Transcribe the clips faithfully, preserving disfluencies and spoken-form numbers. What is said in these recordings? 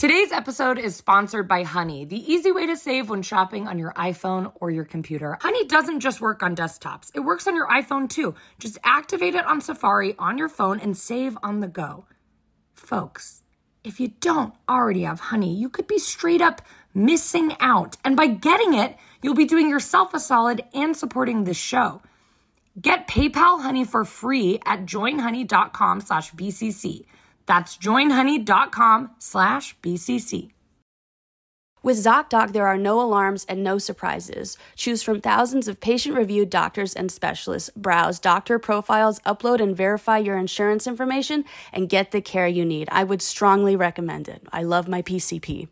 Today's episode is sponsored by Honey, the easy way to save when shopping on your iPhone or your computer. Honey doesn't just work on desktops. It works on your iPhone too. Just activate it on Safari on your phone and save on the go. Folks, if you don't already have Honey, you could be straight up missing out. And by getting it, you'll be doing yourself a solid and supporting this show. Get PayPal Honey for free at join honey dot com slash B C C. That's join honey dot com slash B C C. With ZocDoc, there are no alarms and no surprises. Choose from thousands of patient-reviewed doctors and specialists. Browse doctor profiles, upload and verify your insurance information, and get the care you need. I would strongly recommend it. I love my P C P.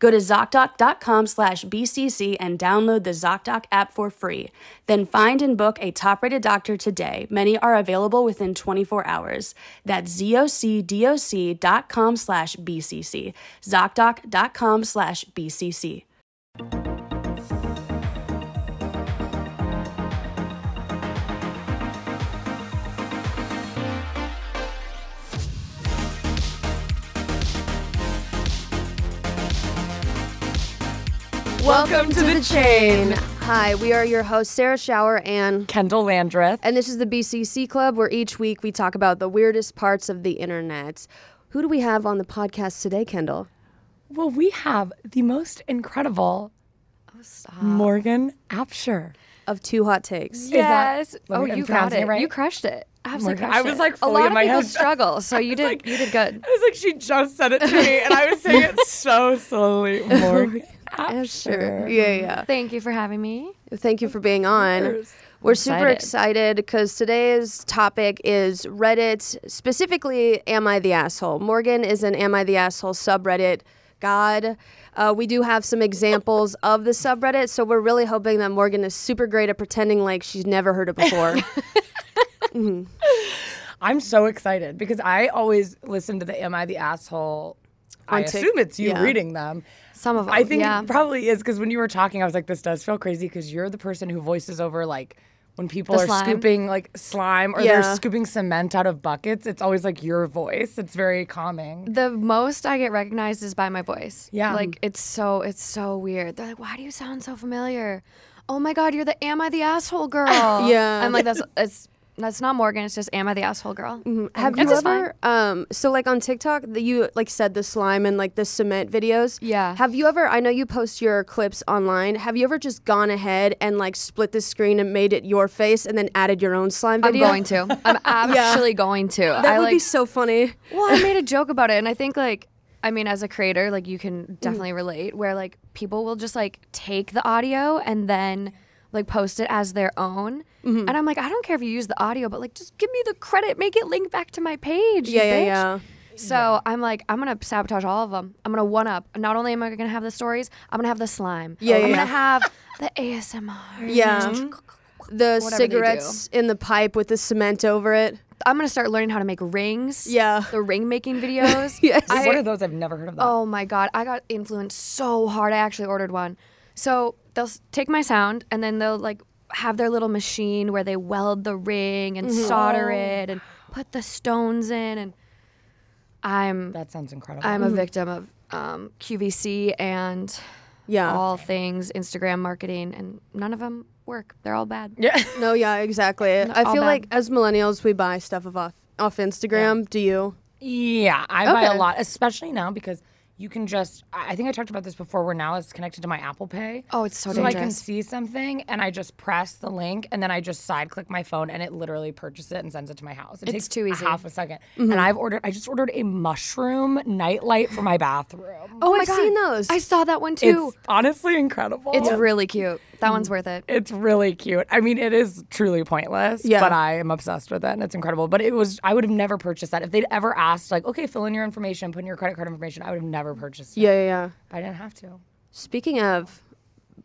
Go to ZocDoc dot com slash B C C and download the ZocDoc app for free. Then find and book a top-rated doctor today. Many are available within twenty-four hours. That's Z O C D O C dot com slash B C C. ZocDoc dot com slash B C C. Welcome to the chain. Hi, we are your hosts, Sarah Schauer and Kendahl Landreth. And this is the B C C Club, where each week we talk about the weirdest parts of the internet. Who do we have on the podcast today, Kendahl? Well, we have the most incredible oh, stop. Morgan Absher. Of Two Hot Takes. Yes. Is that, oh, you got it. Right? You crushed it. Absolutely crushed I was like, it. A lot of my people head. struggle, so you did like, you did good. I was like, she just said it to me, and I was saying it so slowly. Morgan. Sure. sure. Yeah, yeah. Thank you for having me. Thank you for being on. We're excited. super excited because today's topic is Reddit, specifically Am I the Asshole? Morgan is an Am I the Asshole subreddit god. Uh, we do have some examples of the subreddit, so we're really hoping that Morgan is super great at pretending like she's never heard it before. mm-hmm. I'm so excited because I always listen to the Am I the Asshole? I assume it's you yeah. reading them. Some of them, I think yeah. it probably is, because when you were talking, I was like, this does feel crazy, because you're the person who voices over, like, when people the are slime. scooping, like, slime or yeah. they're scooping cement out of buckets. It's always, like, your voice. It's very calming. The most I get recognized is by my voice. Yeah. Like, it's so, it's so weird. They're like, why do you sound so familiar? Oh, my God, you're the Am I the Asshole girl. yeah. I'm like, that's... it's. That's not Morgan. It's just Am I the Asshole girl? Mm-hmm. Have and you ever, um, so like on TikTok, the, you like said the slime and like the cement videos. Yeah. Have you ever, I know you post your clips online. Have you ever just gone ahead and like split the screen and made it your face and then added your own slime video? I'm going to. I'm actually yeah. going to. That I would like, be so funny. Well, I made a joke about it. And I think like, I mean, as a creator, like you can definitely mm. relate where like people will just like take the audio and then like post it as their own. Mm-hmm. And I'm like, I don't care if you use the audio, but like, just give me the credit, make it link back to my page. Yeah, yeah, yeah. So yeah. I'm like, I'm going to sabotage all of them. I'm going to one up. Not only am I going to have the stories, I'm going to have the slime. Yeah, I'm yeah, going to yeah. have the A S M R. Yeah. The cigarettes in the pipe with the cement over it. I'm going to start learning how to make rings. Yeah. The ring making videos. yes. I, what are those? I've never heard of them. Oh my God. I got influenced so hard. I actually ordered one. So they'll take my sound and then they'll like have their little machine where they weld the ring and mm-hmm. solder it and put the stones in. And I'm that sounds incredible. I'm mm-hmm. a victim of um, Q V C and yeah. all things Instagram marketing, and none of them work. They're all bad. Yeah. No. Yeah. Exactly. I feel bad. Like as millennials, we buy stuff of off off Instagram. Yeah. Do you? Yeah, I okay. buy a lot, especially now because. You can just, I think I talked about this before, where now it's connected to my Apple Pay. Oh, it's so, so dangerous. So I can see something, and I just press the link, and then I just side-click my phone, and it literally purchases it and sends it to my house. It it's takes too easy. half a second. Mm-hmm. And I've ordered, I just ordered a mushroom nightlight for my bathroom. Oh, I've seen those. I saw that one, too. It's honestly incredible. It's really cute. That one's worth it. It's really cute. I mean, it is truly pointless, yeah. but I am obsessed with it, and it's incredible. But it was, I would have never purchased that. If they'd ever asked, like, okay, fill in your information, put in your credit card information, I would have never purchased it. Yeah, yeah, yeah. I didn't have to. Speaking of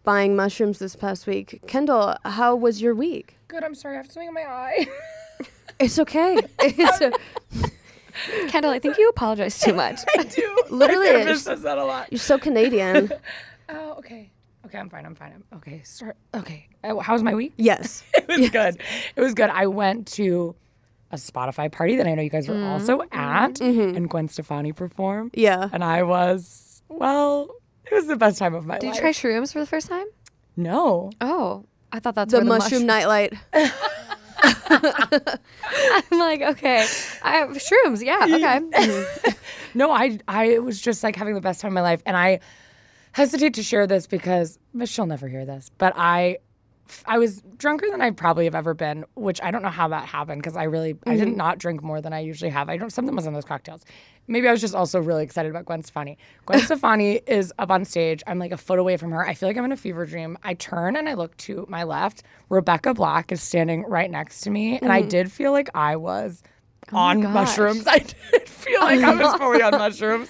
buying mushrooms this past week, Kendahl, how was your week? Good. I'm sorry. I have something in my eye. It's okay. It's a Kendahl, I think you apologize too much. I do. Literally. My therapist says that a lot. You're so Canadian. Oh, okay. Okay, I'm fine. I'm fine. I'm okay. Start. Okay. How was my week? Yes. It was yes. good. It was good. I went to a Spotify party that I know you guys were mm. also at, mm-hmm. and Gwen Stefani performed. Yeah. And I was, well, it was the best time of my Did life. Did you try shrooms for the first time? No. Oh, I thought that's the, the mushroom mush- nightlight. I'm like, okay, I have shrooms. Yeah, okay. No, I, I was just like having the best time of my life. And I hesitate to share this because she'll never hear this, but I I was drunker than I probably have ever been, which I don't know how that happened because I really, mm-hmm. I did not drink more than I usually have. I don't, something was in those cocktails. Maybe I was just also really excited about Gwen Stefani. Gwen Stefani is up on stage. I'm like a foot away from her. I feel like I'm in a fever dream. I turn and I look to my left. Rebecca Black is standing right next to me. Mm-hmm. And I did feel like I was oh on mushrooms. I did feel like I was fully on mushrooms.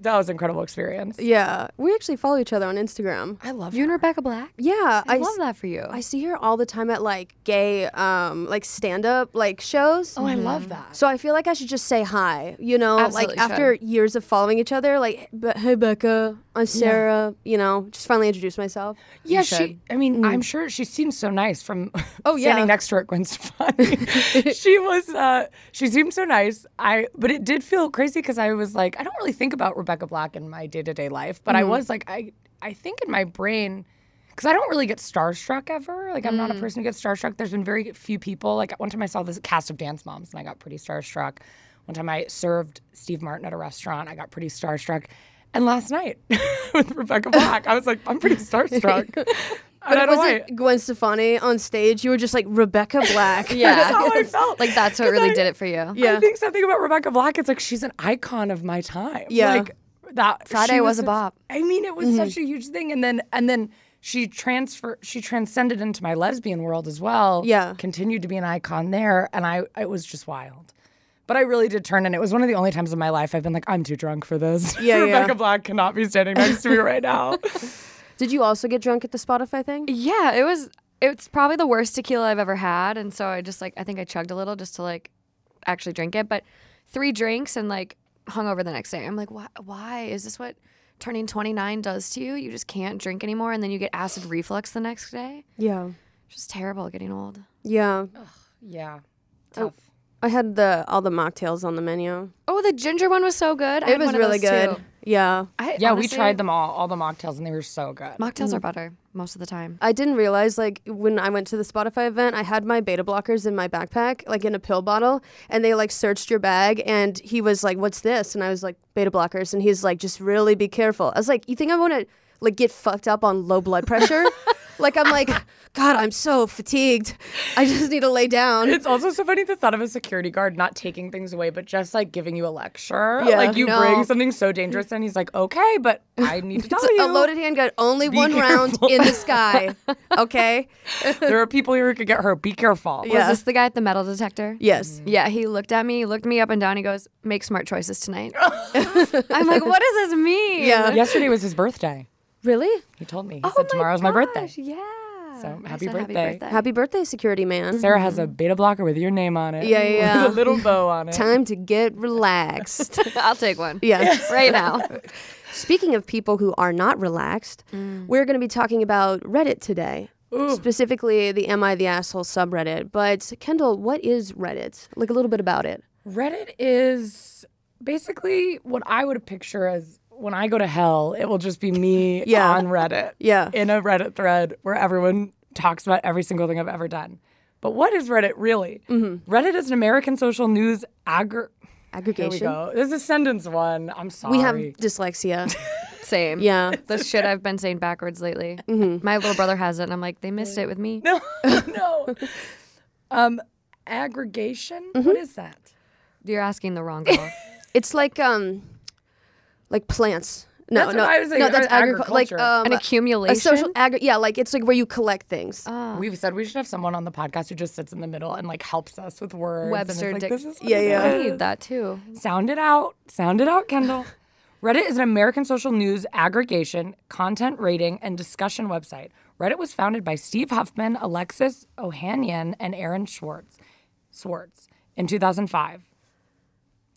That was an incredible experience. Yeah. We actually follow each other on Instagram. I love you her. And Rebecca Black? Yeah. I, I love s- that for you. I see her all the time at like gay, um, like stand-up like shows. Oh, mm-hmm. I love that. So I feel like I should just say hi, you know? Absolutely like after should. years of following each other, like, hey, Becca, I'm Sarah, yeah. you know, just finally introduce myself. Yeah, you she, should. I mean, mm-hmm. I'm sure she seems so nice from oh, yeah. standing next to her at Gwen Stefani. She was, uh, she seemed so nice. I, but it did feel crazy because I was like, I don't really think about Rebecca Rebecca Black in my day-to-day life, but mm. I was like, I I think in my brain, because I don't really get starstruck ever. Like, I'm mm. not a person who gets starstruck. There's been very few people. Like, one time I saw this cast of Dance Moms, and I got pretty starstruck. One time I served Steve Martin at a restaurant. I got pretty starstruck. And last night with Rebecca Black, I was like, I'm pretty starstruck. But and it wasn't why. Gwen Stefani on stage. You were just like, Rebecca Black. Yeah. That's how I felt. Like, that's what really I, did it for you. Yeah. I think something about Rebecca Black, it's like, she's an icon of my time. Yeah. Like, that Friday was, was a bop. I mean, it was mm-hmm. such a huge thing, and then and then she transfer she transcended into my lesbian world as well. Yeah, continued to be an icon there, and I it was just wild. But I really did turn, and it was one of the only times in my life I've been like, I'm too drunk for this. Yeah, Rebecca yeah. Black cannot be standing next to me right now. Did you also get drunk at the Spotify thing? Yeah, it was. It's probably the worst tequila I've ever had, and so I just like I think I chugged a little just to like actually drink it, but three drinks and like. Hungover the next day. I'm like, why, why is this what turning twenty-nine does to you? You just can't drink anymore, and then you get acid reflux the next day. Yeah. It's just terrible getting old. Yeah. Ugh, yeah. Tough. Oh, I had the all the mocktails on the menu. Oh, the ginger one was so good. It I had was one really of those good. Too. Yeah. I, yeah, honestly, we tried them all, all the mocktails, and they were so good. Mocktails mm. are better most of the time. I didn't realize, like, when I went to the Spotify event, I had my beta blockers in my backpack, like in a pill bottle, and they, like, searched your bag, and he was like, what's this? And I was like, beta blockers, and he's like, just really be careful. I was like, you think I want to, like, get fucked up on low blood pressure? Like, I'm like, God, I'm so fatigued. I just need to lay down. It's also so funny the thought of a security guard not taking things away, but just, like, giving you a lecture. Yeah, like, you no. bring something so dangerous, and he's like, okay, but I need to tell you. A loaded handgun, only be one careful. round in the sky, okay? There are people here who could get hurt. Be careful. Yeah. Was this the guy at the metal detector? Yes. Mm. Yeah, he looked at me, looked me up and down. He goes, make smart choices tonight. I'm like, what does this mean? Yeah. Yesterday was his birthday. Really? He told me. He oh said, tomorrow's gosh, my birthday. Yeah. So happy birthday. happy birthday. Happy birthday, security man. Sarah has a beta blocker with your name on it. Yeah, yeah. With a little bow on it. Time to get relaxed. I'll take one. Yes. Right now. Speaking of people who are not relaxed, mm. we're going to be talking about Reddit today. Ooh. Specifically the Am I the Asshole subreddit. But Kendahl, what is Reddit? Like a little bit about it. Reddit is basically what I would picture as when I go to hell, it will just be me yeah. on Reddit, yeah. in a Reddit thread where everyone talks about every single thing I've ever done. But what is Reddit really? Mm-hmm. Reddit is an American social news aggr- aggregation. Here we go. There's a sentence one. I'm sorry. We have dyslexia. Same. Yeah. The shit I've been saying backwards lately. Mm-hmm. My little brother has it, and I'm like, they missed it with me. No, no. um, aggregation? Mm-hmm. What is that? You're asking the wrong girl. It's like... um. Like plants. No, that's no, what I was like, no. That's agric- like um, an accumulation. A social agri- yeah, like it's like where you collect things. Oh. We've said we should have someone on the podcast who just sits in the middle and like helps us with words. Webster and it's like, Dick- this is yeah, yeah. I need that too. Sound it out. Sound it out, Kendahl. Reddit is an American social news aggregation, content rating, and discussion website. Reddit was founded by Steve Huffman, Alexis Ohanian, and Aaron Swartz, Swartz in two thousand five.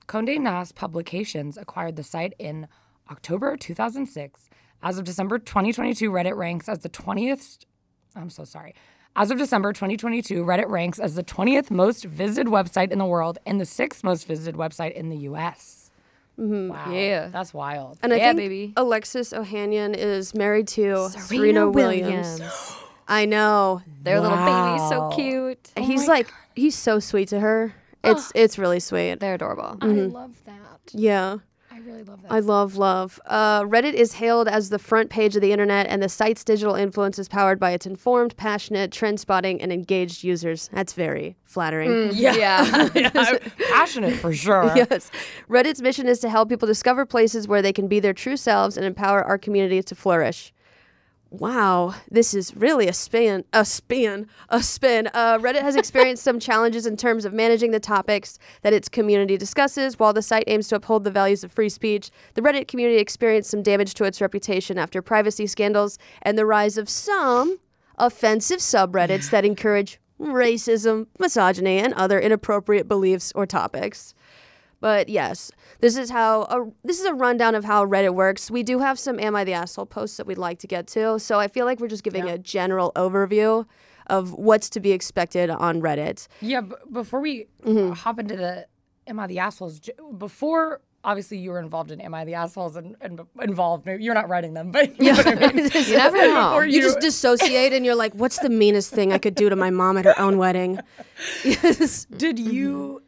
Condé Nast Publications acquired the site in October two thousand six. As of December twenty twenty-two, Reddit ranks as the twentieth. I'm so sorry. As of December twenty twenty-two, Reddit ranks as the twentieth most visited website in the world and the sixth most visited website in the U S Mm-hmm. Wow. Yeah. That's wild. And I yeah, think baby. Alexis Ohanian is married to Serena, Serena Williams. Williams. I know. Their wow. little baby's so cute. Oh he's like, God. he's so sweet to her. It's, it's really sweet. They're adorable. Mm-hmm. I love that. Yeah. I really love that. I love, love. Uh, Reddit is hailed as the front page of the internet, and the site's digital influence is powered by its informed, passionate, trend-spotting, and engaged users. That's very flattering. Mm, yeah. yeah. yeah passionate, for sure. Yes. Reddit's mission is to help people discover places where they can be their true selves and empower our community to flourish. Wow, this is really a spin, a spin, a spin. Uh, Reddit has experienced some challenges in terms of managing the topics that its community discusses. While the site aims to uphold the values of free speech, the Reddit community experienced some damage to its reputation after privacy scandals and the rise of some offensive subreddits that encourage racism, misogyny, and other inappropriate beliefs or topics. But yes, this is how a, this is a rundown of how Reddit works. We do have some Am I the Asshole posts that we'd like to get to, so I feel like we're just giving yeah. a general overview of what's to be expected on Reddit. Yeah, b before we mm-hmm. hop into the Am I the Assholes, before obviously you were involved in Am I the Assholes and, and involved, you're not writing them, but you, yeah. know what I mean? You never know. You, you just dissociate and you're like, what's the meanest thing I could do to my mom at her own wedding? Yes. Did you...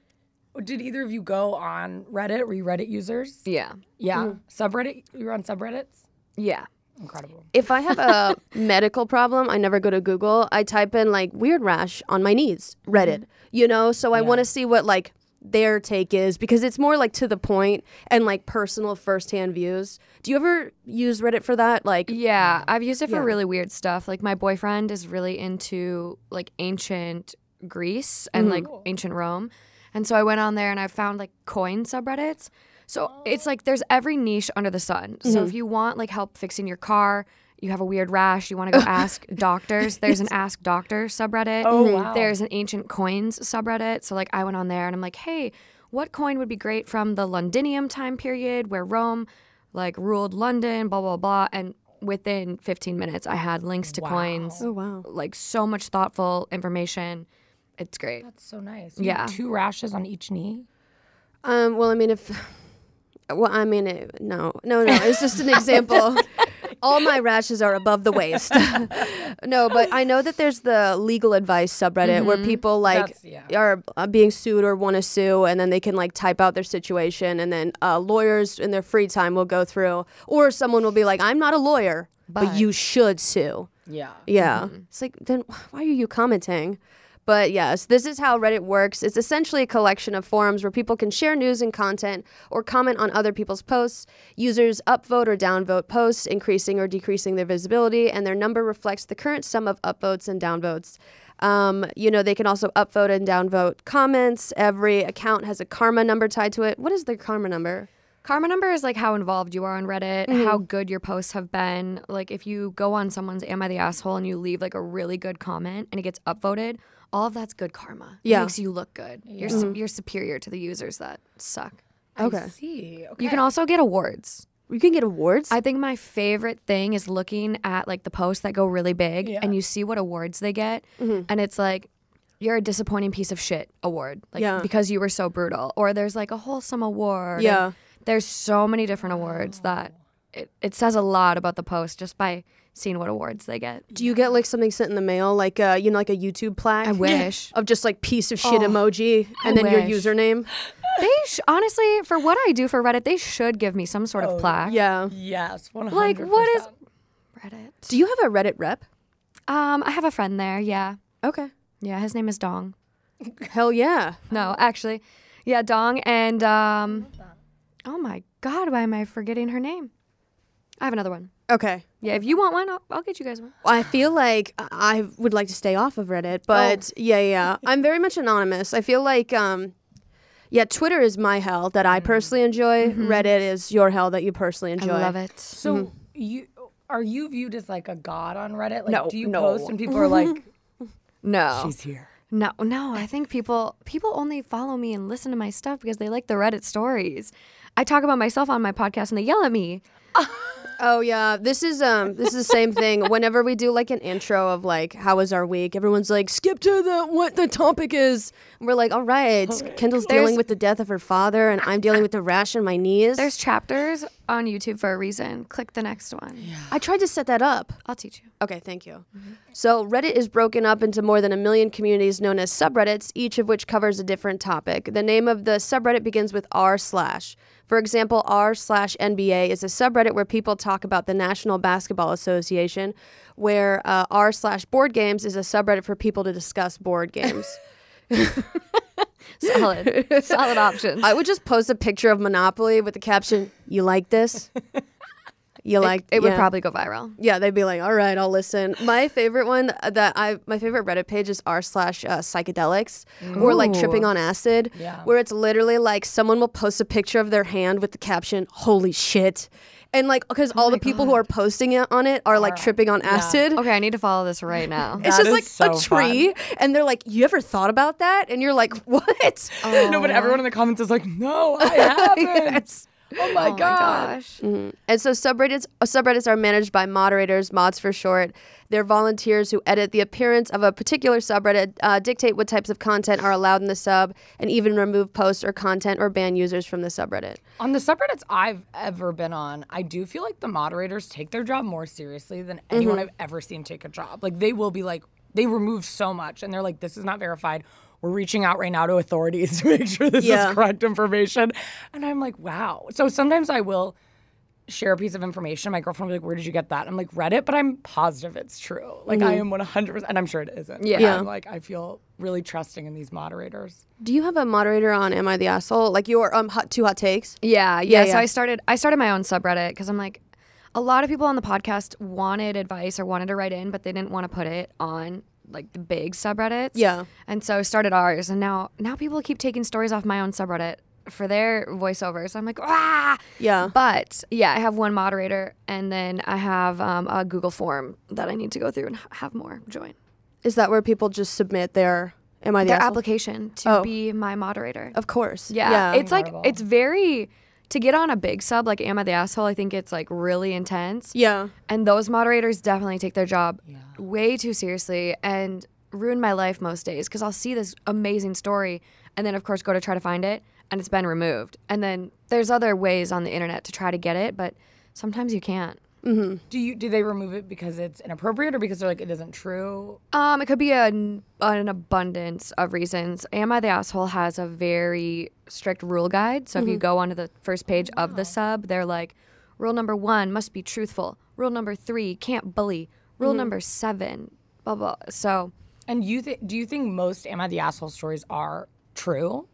Did either of you go on Reddit? Were you Reddit users? Yeah. Yeah. Mm-hmm. Subreddit? You were on subreddits? Yeah. Incredible. If I have a medical problem, I never go to Google. I type in, like, weird rash on my knees, Reddit. Mm-hmm. You know? So I yeah. want to see what, like, their take is, because it's more, like, to the point and, like, personal firsthand views. Do you ever use Reddit for that? Like, Yeah. I've used it for yeah. really weird stuff. Like, my boyfriend is really into, like, ancient Greece and, mm-hmm. like, ancient Rome. And so I went on there and I found like coin subreddits. So it's like there's every niche under the sun. Mm-hmm. So if you want like help fixing your car, you have a weird rash, you want to go ask doctors, there's an Ask Doctor subreddit. Oh, wow. There's an Ancient Coins subreddit. So like I went on there and I'm like, hey, what coin would be great from the Londinium time period where Rome like ruled London, blah, blah, blah. And within fifteen minutes, I had links to wow. coins. Oh, wow. Like so much thoughtful information. It's great. That's so nice. You yeah. have two rashes on each knee? Um, well, I mean, if... Well, I mean, it, no. No, no. It's just an example. All my rashes are above the waist. No, but I know that there's the legal advice subreddit mm-hmm. where people, like, yeah. are uh, being sued or want to sue, and then they can, like, type out their situation, and then uh, lawyers in their free time will go through. Or someone will be like, I'm not a lawyer, but, but you should sue. Yeah. Yeah. Mm-hmm. It's like, then why are you commenting? But yes, this is how Reddit works. It's essentially a collection of forums where people can share news and content or comment on other people's posts. Users upvote or downvote posts, increasing or decreasing their visibility, and their number reflects the current sum of upvotes and downvotes. Um, you know, they can also upvote and downvote comments. Every account has a karma number tied to it. What is their karma number? Karma number is like how involved you are on Reddit, mm-hmm. how good your posts have been. Like if you go on someone's Am I the Asshole and you leave like a really good comment and it gets upvoted, all of that's good karma. Yeah. It makes you look good. Yeah. You're, mm-hmm. su you're superior to the users that suck. Okay. I see. Okay. You can also get awards. You can get awards? I think my favorite thing is looking at like the posts that go really big yeah. and you see what awards they get mm-hmm. and it's like, you're a disappointing piece of shit award like yeah. because you were so brutal. Or there's like a wholesome award. Yeah. There's so many different awards oh. that it, it says a lot about the post just by seeing what awards they get. Do you get like something sent in the mail, like uh, you know, like a YouTube plaque? I wish. Of just like piece of shit oh, emoji and I then wish. Your username? They sh honestly, for what I do for Reddit, they should give me some sort oh, of plaque. Yeah. Yes, one hundred percent. Like what is Reddit? Do you have a Reddit rep? Um, I have a friend there, yeah. Okay. Yeah, his name is Dong. Hell yeah. No, actually. Yeah, Dong and... um. Oh my God, why am I forgetting her name? I have another one. Okay. Yeah, if you want one, I'll, I'll get you guys one. I feel like I would like to stay off of Reddit, but oh. yeah, yeah. I'm very much anonymous. I feel like, um, yeah, Twitter is my hell that I personally enjoy. Mm-hmm. Reddit is your hell that you personally enjoy. I love it. So mm-hmm. you are you viewed as like a god on Reddit? Like, no, do you no. post and people are like, no. She's here. No, no, I think people people only follow me and listen to my stuff because they like the Reddit stories. I talk about myself on my podcast and they yell at me. Oh yeah, this is um this is the same thing. Whenever we do like an intro of like how was our week, everyone's like skip to the what the topic is. And we're like, all right, okay. Kendall's There's, dealing with the death of her father, and I'm dealing with the rash on my knees. There's chapters on YouTube for a reason. Click the next one. Yeah. I tried to set that up. I'll teach you. Okay, thank you. Mm-hmm. So Reddit is broken up into more than a million communities known as subreddits, each of which covers a different topic. The name of the subreddit begins with r slash. For example, r slash N B A is a subreddit where people talk about the National Basketball Association, where uh, r slash board games is a subreddit for people to discuss board games. Solid. Solid options. I would just post a picture of Monopoly with the caption, you like this? You like it, it would yeah. probably go viral. Yeah, they'd be like, all right, I'll listen. My favorite one that I my favorite Reddit page is r slash uh, psychedelics Ooh. Or like tripping on acid, yeah. where it's literally like someone will post a picture of their hand with the caption, holy shit. And like, because oh all the people God. Who are posting it on it are like right. tripping on acid. Yeah. Okay, I need to follow this right now. It's that just like so a tree, fun. And they're like, "You ever thought about that?" And you're like, "What?" Oh. No, but everyone in the comments is like, "No, I haven't." yes. Oh my, oh gosh. my gosh. Mm-hmm. And so subreddits, uh, subreddits are managed by moderators, mods for short. They're volunteers who edit the appearance of a particular subreddit, uh, dictate what types of content are allowed in the sub, and even remove posts or content or ban users from the subreddit. On the subreddits I've ever been on, I do feel like the moderators take their job more seriously than anyone mm-hmm. I've ever seen take a job. Like they will be like, they remove so much and they're like, this is not verified. We're reaching out right now to authorities to make sure this yeah. is correct information. And I'm like, wow. So sometimes I will share a piece of information. My girlfriend will be like, where did you get that? I'm like, Reddit, but I'm positive it's true. Like, mm-hmm. I am one hundred percent, and I'm sure it isn't. Yeah. yeah. I'm like, I feel really trusting in these moderators. Do you have a moderator on Am I the Asshole? Like, your um, hot, Two Hot Takes? Yeah, yeah. Yeah, so yeah. I started, I started my own subreddit because I'm like, a lot of people on the podcast wanted advice or wanted to write in, but they didn't want to put it on like the big subreddits. Yeah. And so I started ours, and now now people keep taking stories off my own subreddit for their voiceovers. I'm like, ah! Yeah. But, yeah, I have one moderator, and then I have um, a Google form that I need to go through and have more join. Is that where people just submit their Am I the Asshole? Their application to oh. be my moderator. Of course. Yeah. yeah. It's Incredible. Like, it's very... To get on a big sub like Am I the Asshole, I think it's like really intense. Yeah. And those moderators definitely take their job yeah. way too seriously and ruin my life most days because I'll see this amazing story and then, of course, go to try to find it and it's been removed. And then there's other ways on the internet to try to get it, but sometimes you can't. Mm-hmm. Do you do they remove it because it's inappropriate or because they're like it isn't true? Um, it could be an an abundance of reasons. Am I the Asshole has a very strict rule guide. So mm-hmm. if you go onto the first page wow. of the sub, they're like, rule number one must be truthful. Rule number three can't bully. Rule mm-hmm. number seven, blah blah. So, and you th do you think most Am I the Asshole stories are true?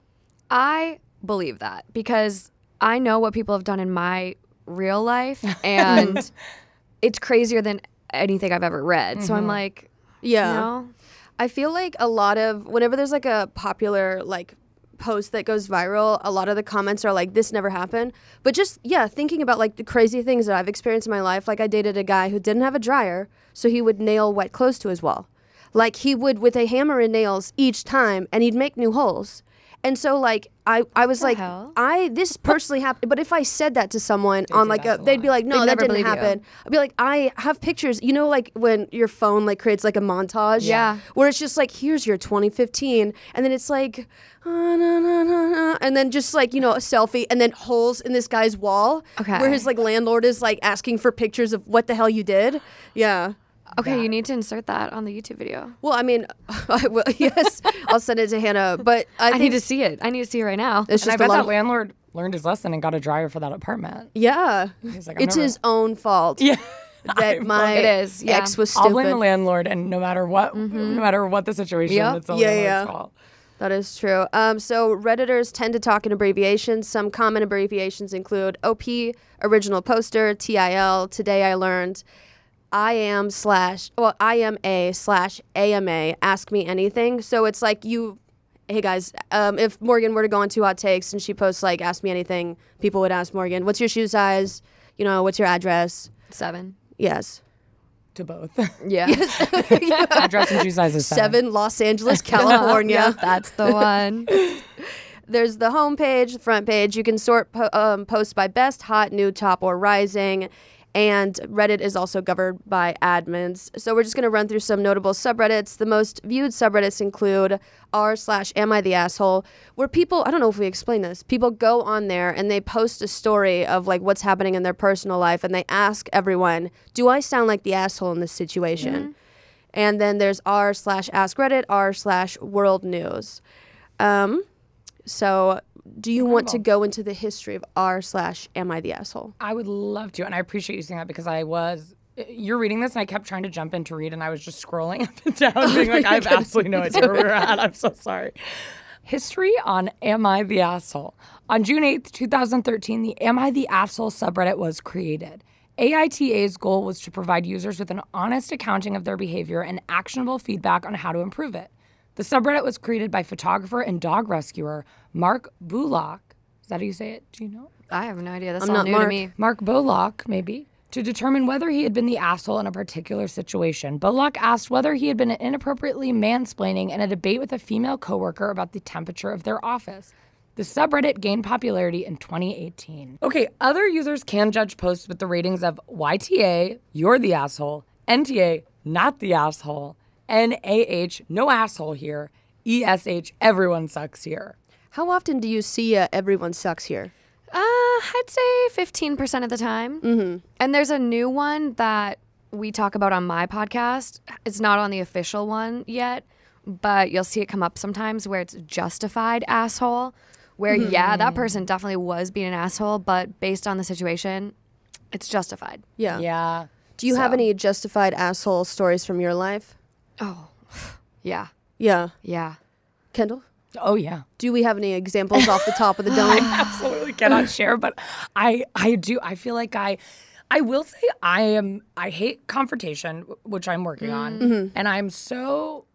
I believe that because I know what people have done in my real life, and it's crazier than anything I've ever read. Mm-hmm. So I'm like, yeah, you know? I feel like a lot of whenever there's like a popular like post that goes viral, a lot of the comments are like, this never happened. But just yeah, thinking about like the crazy things that I've experienced in my life, like I dated a guy who didn't have a dryer, so he would nail wet clothes to his wall, like he would with a hammer and nails each time, and he'd make new holes. And so, like, I, I was like, hell? I this personally happened. But if I said that to someone Dude, on like a, a they'd be like, no, that didn't happen. You. I'd be like, I have pictures. You know, like when your phone like creates like a montage, yeah, where it's just like, here's your twenty fifteen, and then it's like, ah, nah, nah, nah, nah, and then just like you know a selfie, and then holes in this guy's wall, okay, where his like landlord is like asking for pictures of what the hell you did, yeah. Okay, that. You need to insert that on the YouTube video. Well, I mean, I will, yes, I'll send it to Hannah, but I, I need to see it. I need to see it right now. It's and just I bet that landlord learned his lesson and got a dryer for that apartment. Yeah. He's like, it's never... his own fault. Yeah. That my it is. Yeah. ex was stupid. I'll blame the landlord, and no matter what, mm-hmm. no matter what the situation, yep. it's the yeah, landlord's yeah. fault. That is true. Um, so Redditors tend to talk in abbreviations. Some common abbreviations include O P, original poster, T I L, today I learned, I am slash, well, I am a slash A M A, ask me anything. So it's like you, hey guys, um, if Morgan were to go on Two Hot Takes and she posts like, ask me anything, people would ask Morgan, what's your shoe size? You know, what's your address? Seven. Yes. To both. Yeah. Yes. yeah. Address and shoe size is seven. Seven, Los Angeles, California. yeah, that's the one. There's the home page, the front page. You can sort po um, posts by best, hot, new, top, or rising. And Reddit is also governed by admins. So we're just going to run through some notable subreddits. The most viewed subreddits include r slash Am I the Asshole, where people, I don't know if we explained this, people go on there and they post a story of like what's happening in their personal life, and they ask everyone, do I sound like the asshole in this situation? Mm-hmm. And then there's r slash Ask Reddit, r slash World News. Um, so... Do you Incredible. want to go into the history of r slash Am I the Asshole? I would love to, and I appreciate you saying that because I was, you're reading this, and I kept trying to jump in to read, and I was just scrolling up and down, being like, I have absolutely no idea where we're at. I'm so sorry. History on Am I the Asshole. On June eighth, two thousand thirteen, the Am I the Asshole subreddit was created. A I T A's goal was to provide users with an honest accounting of their behavior and actionable feedback on how to improve it. The subreddit was created by photographer and dog rescuer Mark Bullock. Is that how you say it? Do you know? I have no idea. That's I'm all not new Mark. to me. Mark Bullock, maybe, to determine whether he had been the asshole in a particular situation. Bullock asked whether he had been inappropriately mansplaining in a debate with a female coworker about the temperature of their office. The subreddit gained popularity in twenty eighteen. Okay, other users can judge posts with the ratings of Y T A, you're the asshole, N T A, not the asshole, N A H, no asshole here, E S H, everyone sucks here. How often do you see uh, everyone sucks here? Uh, I'd say fifteen percent of the time. Mm-hmm. And there's a new one that we talk about on my podcast. It's not on the official one yet, but you'll see it come up sometimes where it's justified asshole, where, mm-hmm. yeah, that person definitely was being an asshole, but based on the situation, it's justified. Yeah. Yeah. Do you so. have any justified asshole stories from your life? Oh, yeah. Yeah. Yeah. Kendahl? Oh, yeah. Do we have any examples off the top of the dome? I absolutely cannot share, but I, I do. I feel like I, I will say I am, I hate confrontation, which I'm working on. Mm-hmm. And I'm so,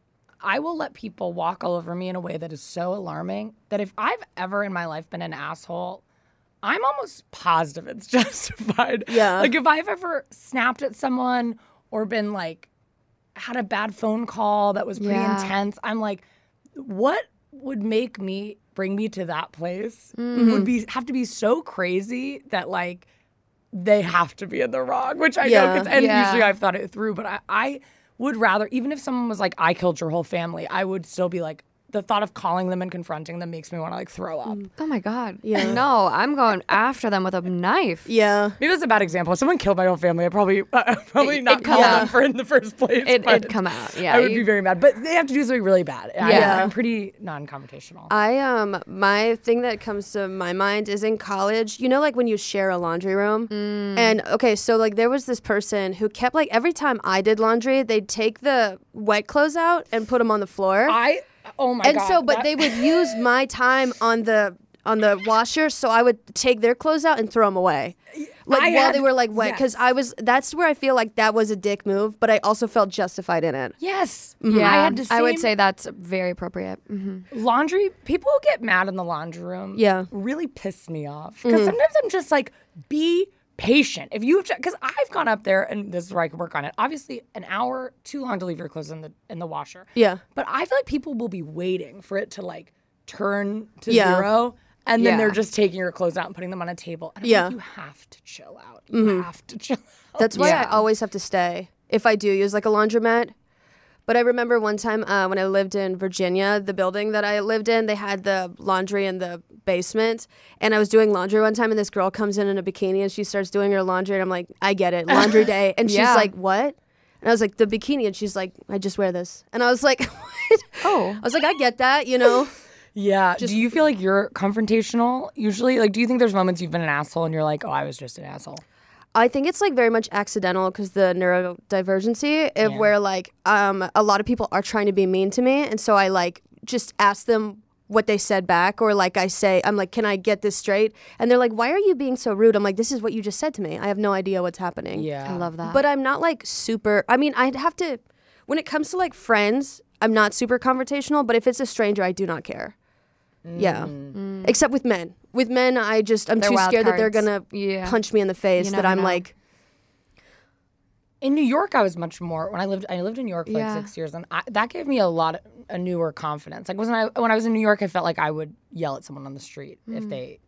I will let people walk all over me in a way that is so alarming that if I've ever in my life been an asshole, I'm almost positive it's justified. Yeah. Like if I've ever snapped at someone or been like, had a bad phone call that was pretty yeah. intense. I'm like, what would make me bring me to that place? Mm-hmm. Would be have to be so crazy that like they have to be in the wrong, which I yeah. know. And yeah. usually I've thought it through, but I, I would rather, even if someone was like, I killed your whole family, I would still be like, the thought of calling them and confronting them makes me want to like throw up. Oh my God. Yeah. No, I'm going after them with a knife. Yeah. Maybe that's a bad example. If someone killed my whole family, I'd probably, uh, probably it, not call them for in the first place. It, it'd come out. Yeah. I would you, be very mad. But they have to do something really bad. I, yeah. I'm pretty non-confrontational. I um, my thing that comes to my mind is in college, you know, like when you share a laundry room. Mm. And okay, so like there was this person who kept like every time I did laundry, they'd take the wet clothes out and put them on the floor. I... Oh my and God. And so, but that... they would use my time on the on the washer, so I would take their clothes out and throw them away, like I while had... they were like wet. Because yes. I was, that's where I feel like that was a dick move, but I also felt justified in it. Yes, mm-hmm. yeah. I had to. Same... I would say that's very appropriate. Mm-hmm. Laundry people who get mad in the laundry room. Yeah, really piss me off because mm-hmm. sometimes I'm just like, be patient. If you because I've gone up there, and this is where I can work on it. Obviously, an hour too long to leave your clothes in the in the washer. Yeah, but I feel like people will be waiting for it to like turn to yeah. zero, and then yeah. they're just taking your clothes out and putting them on a table. And I'm yeah, like, you have to chill out. You mm-hmm. have to chill out. That's why yeah. I always have to stay if I do use like a laundromat. But I remember one time uh, when I lived in Virginia, the building that I lived in, they had the laundry in the basement. And I was doing laundry one time, and this girl comes in in a bikini, and she starts doing her laundry. And I'm like, I get it. Laundry day. And yeah. she's like, what? And I was like, the bikini. And she's like, I just wear this. And I was like, what? Oh. I was like, I get that, you know. Yeah. Just, do you feel like you're confrontational usually? Like, do you think there's moments you've been an asshole, and you're like, oh, I was just an asshole? I think it's like very much accidental because the neurodivergency yeah. where like um, a lot of people are trying to be mean to me. And so I like just ask them what they said back, or like I say, I'm like, can I get this straight? And they're like, why are you being so rude? I'm like, this is what you just said to me. I have no idea what's happening. Yeah, I love that. But I'm not like super, I mean, I'd have to, when it comes to like friends, I'm not super confrontational, but if it's a stranger, I do not care. Mm. Yeah. Mm. Except with men. With men, I just, I'm they're too scared cards. that they're going to yeah. punch me in the face, you know, that I'm know. like. In New York, I was much more, when I lived, I lived in New York for yeah. like six years, and I, that gave me a lot of, a newer confidence. Like, wasn't I, when I was in New York, I felt like I would yell at someone on the street mm. if they,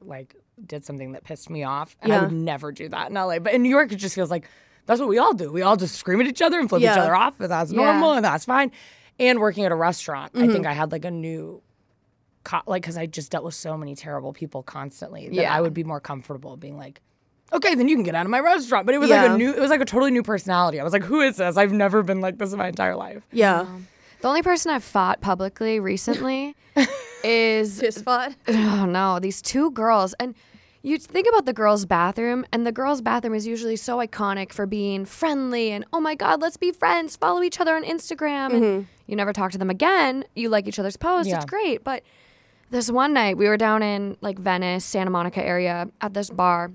like, did something that pissed me off. And yeah. I would never do that in L A. But in New York, it just feels like that's what we all do. We all just scream at each other and flip yeah. each other off. And that's normal yeah. and that's fine. And working at a restaurant, mm-hmm. I think I had like a new... Like, because I just dealt with so many terrible people constantly that yeah. I would be more comfortable being like, okay, then you can get out of my restaurant. But it was yeah. like a new, it was like a totally new personality. I was like, who is this? I've never been like this in my entire life. Yeah. yeah. The only person I've fought publicly recently is. Just fought? Oh, no. These two girls. And you think about the girls' bathroom, and the girls' bathroom is usually so iconic for being friendly and, oh my God, let's be friends, follow each other on Instagram. Mm-hmm. And you never talk to them again. You like each other's posts. Yeah. It's great. But. This one night, we were down in, like, Venice, Santa Monica area at this bar.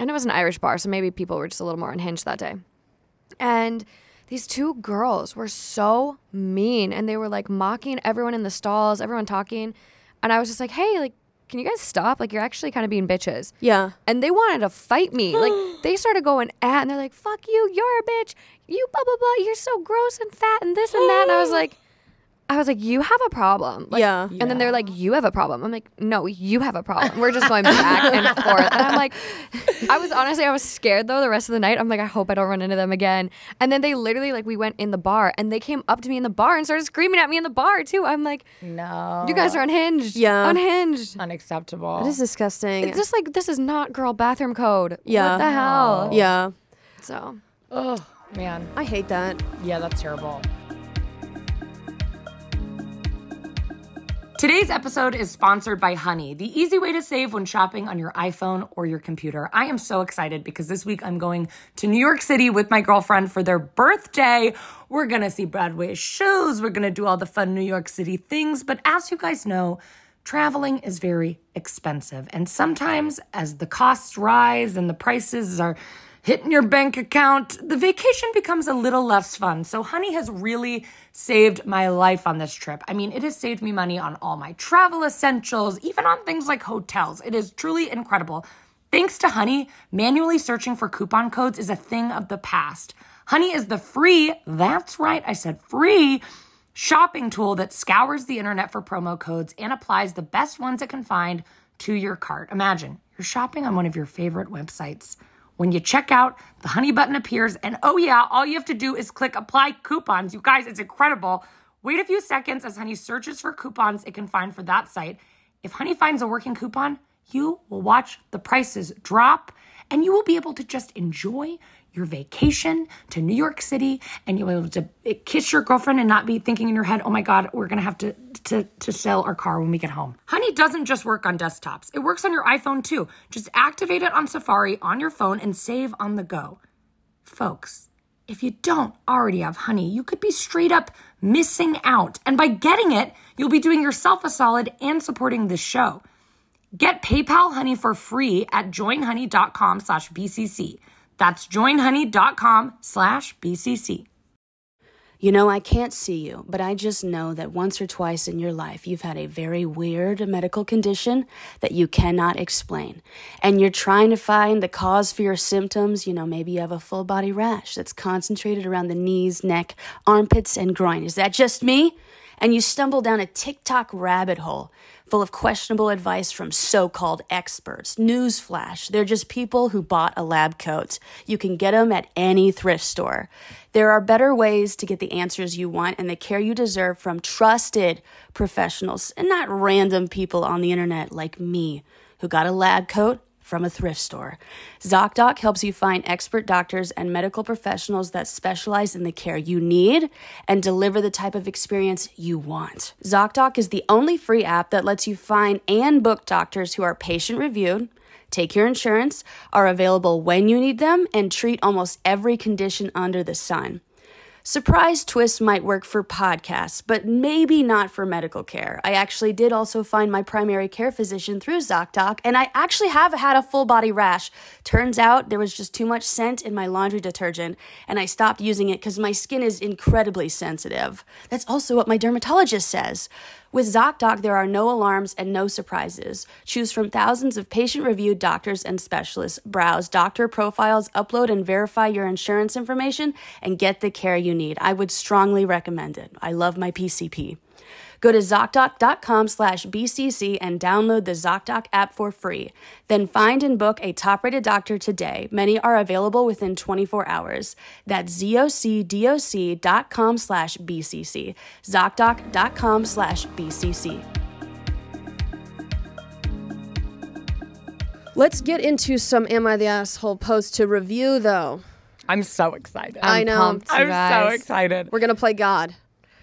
And it was an Irish bar, so maybe people were just a little more unhinged that day. And these two girls were so mean. And they were, like, mocking everyone in the stalls, everyone talking. And I was just like, hey, like, can you guys stop? Like, you're actually kind of being bitches. Yeah. And they wanted to fight me. Like, they started going at, and they're like, fuck you, you're a bitch. You blah, blah, blah. You're so gross and fat and this and that. And I was like... I was like, you have a problem. Like, yeah. And yeah. then they're like, you have a problem. I'm like, no, you have a problem. We're just going back and forth. And I'm like, I was honestly, I was scared though the rest of the night. I'm like, I hope I don't run into them again. And then they literally, like, we went in the bar and they came up to me in the bar and started screaming at me in the bar too. I'm like, no. You guys are unhinged. Yeah. Unhinged. Unacceptable. It is disgusting. It's just like, this is not girl bathroom code. Yeah. What the no. hell? Yeah. So. Oh, man. I hate that. Yeah, that's terrible. Today's episode is sponsored by Honey, the easy way to save when shopping on your iPhone or your computer. I am so excited because this week I'm going to New York City with my girlfriend for their birthday. We're going to see Broadway shows. We're going to do all the fun New York City things. But as you guys know, traveling is very expensive. And sometimes as the costs rise and the prices are hitting your bank account, the vacation becomes a little less fun. So Honey has really saved my life on this trip. I mean, it has saved me money on all my travel essentials, even on things like hotels. It is truly incredible. Thanks to Honey, manually searching for coupon codes is a thing of the past. Honey is the free, that's right, I said free, shopping tool that scours the internet for promo codes and applies the best ones it can find to your cart. Imagine, you're shopping on one of your favorite websites. When you check out, the Honey button appears, and oh yeah, all you have to do is click Apply Coupons. You guys, it's incredible. Wait a few seconds as Honey searches for coupons it can find for that site. If Honey finds a working coupon, you will watch the prices drop, and you will be able to just enjoy your vacation to New York City, and you'll be able to kiss your girlfriend and not be thinking in your head, oh my God, we're gonna have to, to, to sell our car when we get home. Honey doesn't just work on desktops. It works on your iPhone too. Just activate it on Safari on your phone and save on the go. Folks, if you don't already have Honey, you could be straight up missing out. And by getting it, you'll be doing yourself a solid and supporting this show. Get PayPal Honey for free at join honey dot com slash B C C. That's join honey dot com slash B C C. You know, I can't see you, but I just know that once or twice in your life, you've had a very weird medical condition that you cannot explain. And you're trying to find the cause for your symptoms. You know, maybe you have a full body rash that's concentrated around the knees, neck, armpits, and groin. Is that just me? And you stumble down a TikTok rabbit hole full of questionable advice from so-called experts. Newsflash, they're just people who bought a lab coat. You can get them at any thrift store. There are better ways to get the answers you want and the care you deserve from trusted professionals and not random people on the internet like me who got a lab coat from a thrift store. ZocDoc helps you find expert doctors and medical professionals that specialize in the care you need and deliver the type of experience you want. ZocDoc is the only free app that lets you find and book doctors who are patient-reviewed, take your insurance, are available when you need them, and treat almost every condition under the sun. Surprise twists might work for podcasts, but maybe not for medical care. I actually did also find my primary care physician through ZocDoc, and I actually have had a full body rash. Turns out there was just too much scent in my laundry detergent, and I stopped using it because my skin is incredibly sensitive. That's also what my dermatologist says. With ZocDoc, there are no alarms and no surprises. Choose from thousands of patient-reviewed doctors and specialists. Browse doctor profiles, upload and verify your insurance information, and get the care you need. I would strongly recommend it. I love my P C P. Go to ZocDoc dot com slash B C C and download the ZocDoc app for free. Then find and book a top-rated doctor today. Many are available within twenty-four hours. That's Z O C D O C dot com slash B C C. ZocDoc dot com slash B C C. Let's get into some Am I the Asshole posts to review, though. I'm so excited. I know. I'm, pumped, I'm so excited. We're going to play God.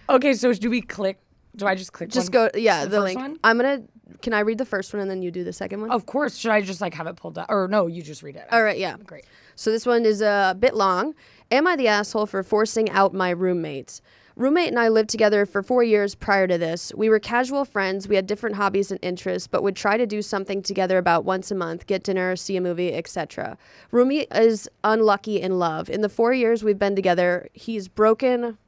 Okay, so do we click? Do I just click Just one? go, yeah, the, the link. One? I'm going to, can I read the first one and then you do the second one? Of course. Should I just like have it pulled up? Or no, you just read it. All right, yeah. Great. So this one is a bit long. Am I the asshole for forcing out my roommates? Roommate and I lived together for four years prior to this. We were casual friends. We had different hobbies and interests, but would try to do something together about once a month, get dinner, see a movie, et cetera. Roomie is unlucky in love. In the four years we've been together, he's broken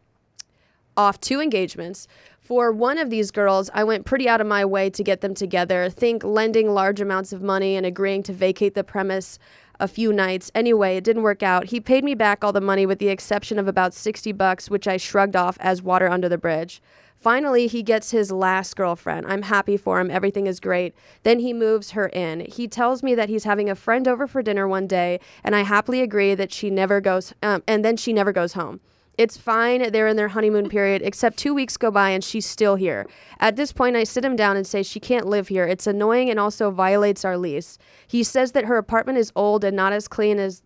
off two engagements. For one of these girls, I went pretty out of my way to get them together. Think lending large amounts of money and agreeing to vacate the premise a few nights. Anyway, it didn't work out. He paid me back all the money with the exception of about sixty bucks, which I shrugged off as water under the bridge. Finally, he gets his last girlfriend. I'm happy for him. Everything is great. Then he moves her in. He tells me that he's having a friend over for dinner one day, and I happily agree that she never goes, um, and then she never goes home. It's fine. They're in their honeymoon period, except two weeks go by and she's still here. At this point, I sit him down and say she can't live here. It's annoying and also violates our lease. He says that her apartment is old and not as clean as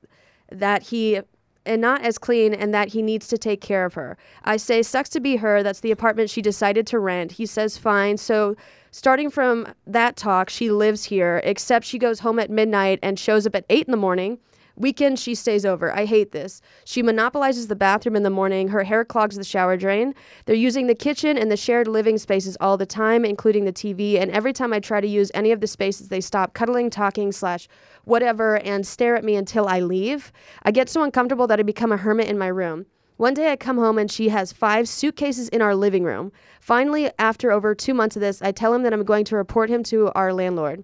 that he and not as clean and that he needs to take care of her. I say, sucks to be her. That's the apartment she decided to rent. He says, fine. So starting from that talk, she lives here, except she goes home at midnight and shows up at eight in the morning. Weekend, she stays over. I hate this. She monopolizes the bathroom in the morning. Her hair clogs the shower drain. They're using the kitchen and the shared living spaces all the time, including the T V. And every time I try to use any of the spaces, they stop cuddling, talking, slash whatever, and stare at me until I leave. I get so uncomfortable that I become a hermit in my room. One day I come home and she has five suitcases in our living room. Finally, after over two months of this, I tell him that I'm going to report him to our landlord.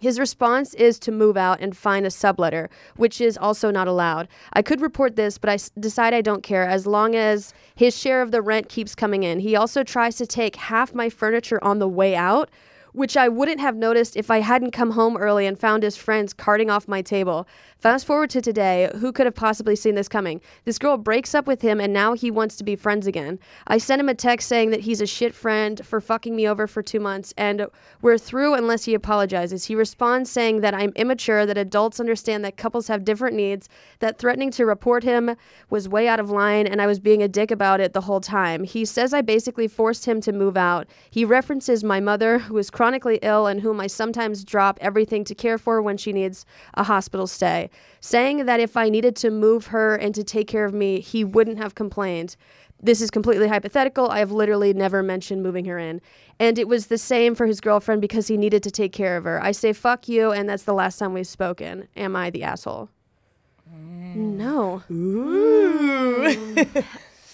His response is to move out and find a subletter, which is also not allowed. I could report this, but I s decide I don't care as long as his share of the rent keeps coming in. He also tries to take half my furniture on the way out, which I wouldn't have noticed if I hadn't come home early and found his friends carting off my table. Fast forward to today, who could have possibly seen this coming? This girl breaks up with him and now he wants to be friends again. I sent him a text saying that he's a shit friend for fucking me over for two months and we're through unless he apologizes. He responds saying that I'm immature, that adults understand that couples have different needs, that threatening to report him was way out of line and I was being a dick about it the whole time. He says I basically forced him to move out. He references my mother, who is chronically ill and whom I sometimes drop everything to care for when she needs a hospital stay, saying that if I needed to move her and to take care of me, he wouldn't have complained. This is completely hypothetical. I have literally never mentioned moving her in. And it was the same for his girlfriend because he needed to take care of her. I say, fuck you, and that's the last time we've spoken. Am I the asshole? Mm. No. Ooh.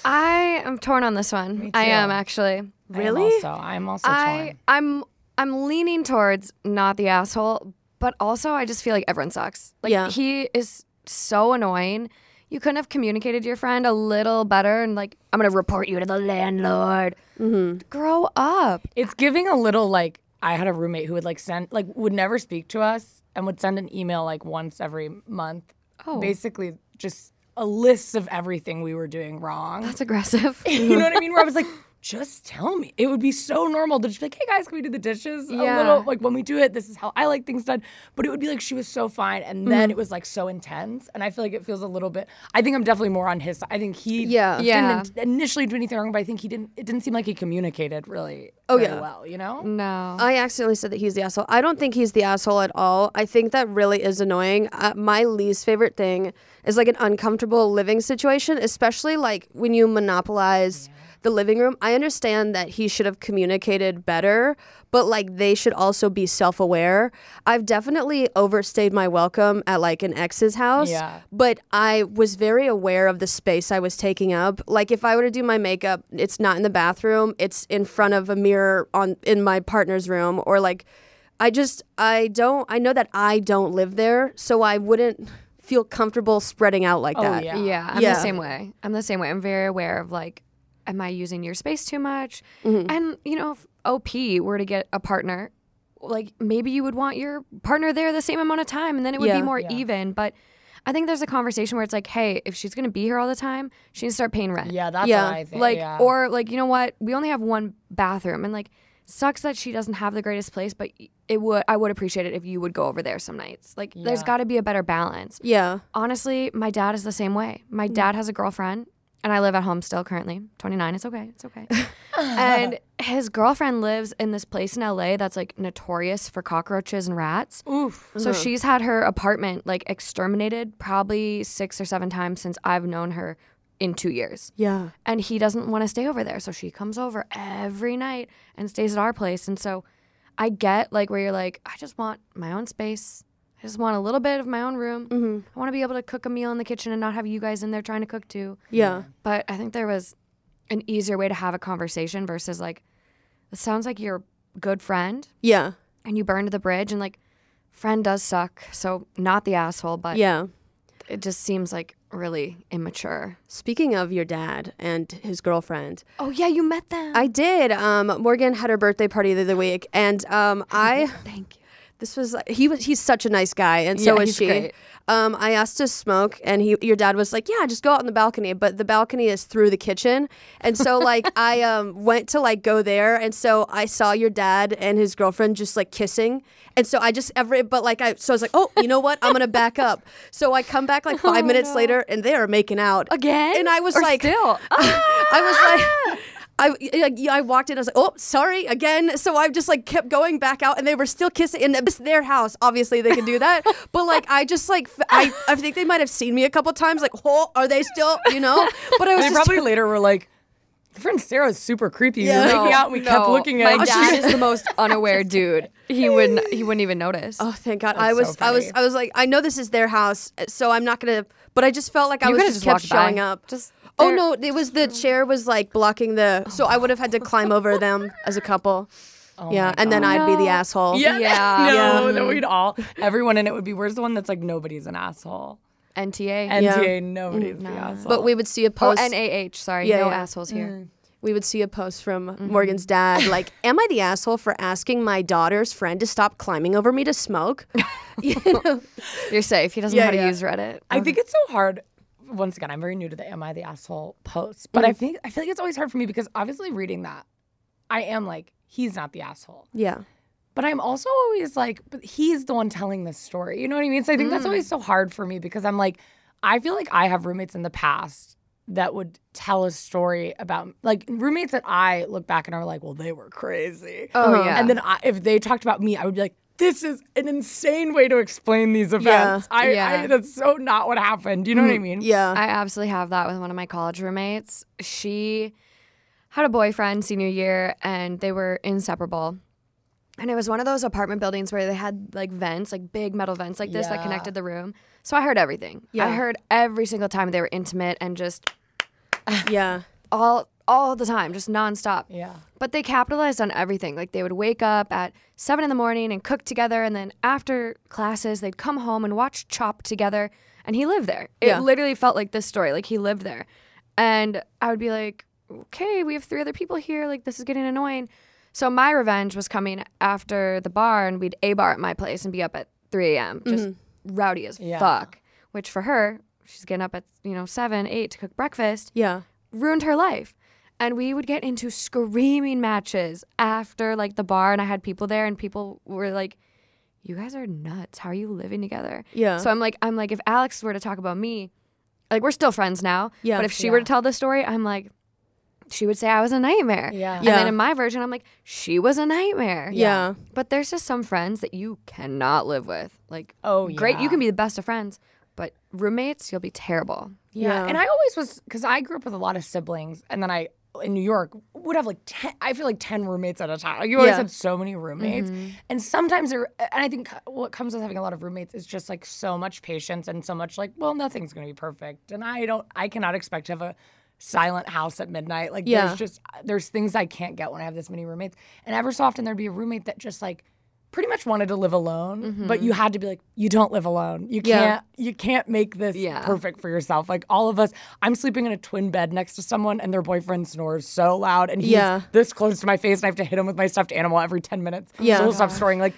I am torn on this one. I am, actually. Really? I am also, I'm also I, torn. I'm... I'm leaning towards not the asshole, but also I just feel like everyone sucks. Like, yeah. He is so annoying. You couldn't have communicated to your friend a little better and like, I'm going to report you to the landlord. Mm-hmm. Grow up. It's giving a little like, I had a roommate who would like send, like would never speak to us and would send an email like once every month. Oh. Basically just a list of everything we were doing wrong. That's aggressive. You know what I mean? Where I was like, just tell me. It would be so normal to just be like, hey guys, can we do the dishes yeah. a little? Like when we do it, this is how I like things done. But it would be like she was so fine and then mm-hmm. it was like so intense. And I feel like it feels a little bit, I think I'm definitely more on his side. I think he yeah. didn't yeah. initially do anything wrong, but I think he didn't, it didn't seem like he communicated really oh, very yeah. well, you know? No. I accidentally said that he's the asshole. I don't think he's the asshole at all. I think that really is annoying. Uh, my least favorite thing is like an uncomfortable living situation, especially like when you monopolize yeah. the living room. I understand that he should have communicated better, but like they should also be self-aware. I've definitely overstayed my welcome at like an ex's house, yeah. but I was very aware of the space I was taking up. Like if I were to do my makeup, it's not in the bathroom, it's in front of a mirror on in my partner's room, or like I just I don't I know that I don't live there, so I wouldn't feel comfortable spreading out like oh, that. Yeah, yeah I'm yeah. the same way. I'm the same way. I'm very aware of like am I using your space too much? Mm-hmm. And, you know, if O P were to get a partner, like maybe you would want your partner there the same amount of time and then it would yeah, be more yeah. even. But I think there's a conversation where it's like, hey, if she's going to be here all the time, she needs to start paying rent. Yeah, that's yeah. what I think. Like, yeah. Or like, you know what? We only have one bathroom and like sucks that she doesn't have the greatest place, but it would I would appreciate it if you would go over there some nights. Like yeah. there's got to be a better balance. Yeah. Honestly, my dad is the same way. My dad yeah. has a girlfriend and I live at home still currently. twenty-nine, it's okay, it's okay. And his girlfriend lives in this place in L A that's like notorious for cockroaches and rats. Oof. So mm-hmm. she's had her apartment like exterminated probably six or seven times since I've known her in two years. Yeah. And he doesn't want to stay over there. So she comes over every night and stays at our place. And so I get like where you're like, I just want my own space. I just want a little bit of my own room. Mm-hmm. I want to be able to cook a meal in the kitchen and not have you guys in there trying to cook too. Yeah. But I think there was an easier way to have a conversation versus like, it sounds like you're a good friend. Yeah. And you burned the bridge and like, friend does suck. So not the asshole, but yeah, it just seems like really immature. Speaking of your dad and his girlfriend. Oh yeah, you met them. I did. Um, Morgan had her birthday party the other week and um, I. Thank you. This was he was he's such a nice guy and so yeah, is she. Great. Um, I asked to smoke and he your dad was like, yeah, just go out on the balcony, but the balcony is through the kitchen. And so like I um went to like go there and so I saw your dad and his girlfriend just like kissing. And so I just every but like I so I was like, oh, you know what? I'm gonna back up. So I come back like five oh, minutes no. later and they are making out. Again? And I was or like still ah! I was like I, I, I walked in, I was like, oh, sorry, again. So I just like kept going back out and they were still kissing in their house. Obviously they could do that. But like, I just like, I, I think they might've seen me a couple times like, oh, are they still, you know? But I was and just- probably later were like, my friend Sarah's super creepy. Yeah. We were making out and we no. kept looking at him. My dad is the most unaware dude. He wouldn't, he wouldn't even notice. Oh, thank God. That's I was, so I was, I was like, I know this is their house, so I'm not gonna, but I just felt like you I was just, just kept showing by. Up. Just. They're oh, no, it was the chair was like blocking the, so I would have had to climb over them as a couple. Oh yeah, and then I'd be the asshole. Yeah. yeah. No, yeah. no, we'd all, everyone in it would be, where's the one that's like, nobody's an asshole? N T A. N T A, yeah. nobody's no. the asshole. But we would see a post. Oh, N A H, sorry, yeah, no yeah. assholes here. Mm. We would see a post from mm-hmm. Morgan's dad, like, am I the asshole for asking my daughter's friend to stop climbing over me to smoke? You know? You're safe, he doesn't yeah, know how yeah. to use Reddit. I um, think it's so hard. Once again, I'm very new to the Am I the Asshole post, but mm. I think I feel like it's always hard for me because obviously reading that, I am like, he's not the asshole. Yeah. But I'm also always like, but he's the one telling this story. You know what I mean? So I think mm. that's always so hard for me because I'm like, I feel like I have roommates in the past that would tell a story about, like roommates that I look back and are like, well, they were crazy. Oh, uh-huh. yeah. And then I, if they talked about me, I would be like, this is an insane way to explain these events. Yeah, I, yeah. I, that's so not what happened. You know mm, what I mean? Yeah. I absolutely have that with one of my college roommates. She had a boyfriend senior year, and they were inseparable. And it was one of those apartment buildings where they had, like, vents, like, big metal vents like this yeah. that connected the room. So I heard everything. Yeah. I heard every single time they were intimate and just... yeah. all... all the time, just nonstop. Yeah. But they capitalized on everything. Like they would wake up at seven in the morning and cook together, and then after classes they'd come home and watch Chop together. And he lived there. It yeah. literally felt like this story. Like he lived there. And I would be like, okay, we have three other people here. Like this is getting annoying. So my revenge was coming after the bar, and we'd A-bar at my place and be up at three a m Just mm-hmm. rowdy as yeah. fuck. Which for her, she's getting up at you know seven, eight to cook breakfast. Yeah. Ruined her life. And we would get into screaming matches after, like, the bar. And I had people there, and people were like, you guys are nuts. How are you living together? Yeah. So I'm like, I'm like, if Alex were to talk about me, like, we're still friends now. Yeah. But if she yeah. were to tell this story, I'm like, she would say I was a nightmare. Yeah. And yeah. then in my version, I'm like, she was a nightmare. Yeah. yeah. But there's just some friends that you cannot live with. Like, oh, yeah. great. You can be the best of friends. But roommates, you'll be terrible. Yeah. yeah. And I always was, because I grew up with a lot of siblings, and then I... in New York, would have like ten, I feel like ten roommates at a time. Like you always yeah. had so many roommates. Mm-hmm. And sometimes, there, and I think what comes with having a lot of roommates is just like so much patience and so much like, well, nothing's going to be perfect. And I don't, I cannot expect to have a silent house at midnight. Like yeah. there's just, there's things I can't get when I have this many roommates. And ever so often there'd be a roommate that just like pretty much wanted to live alone, mm-hmm. but you had to be like, you don't live alone. You yeah. can't you can't make this yeah. perfect for yourself. Like all of us, I'm sleeping in a twin bed next to someone and their boyfriend snores so loud and he's yeah. this close to my face and I have to hit him with my stuffed animal every ten minutes. Yeah. So we'll stop snoring. Like,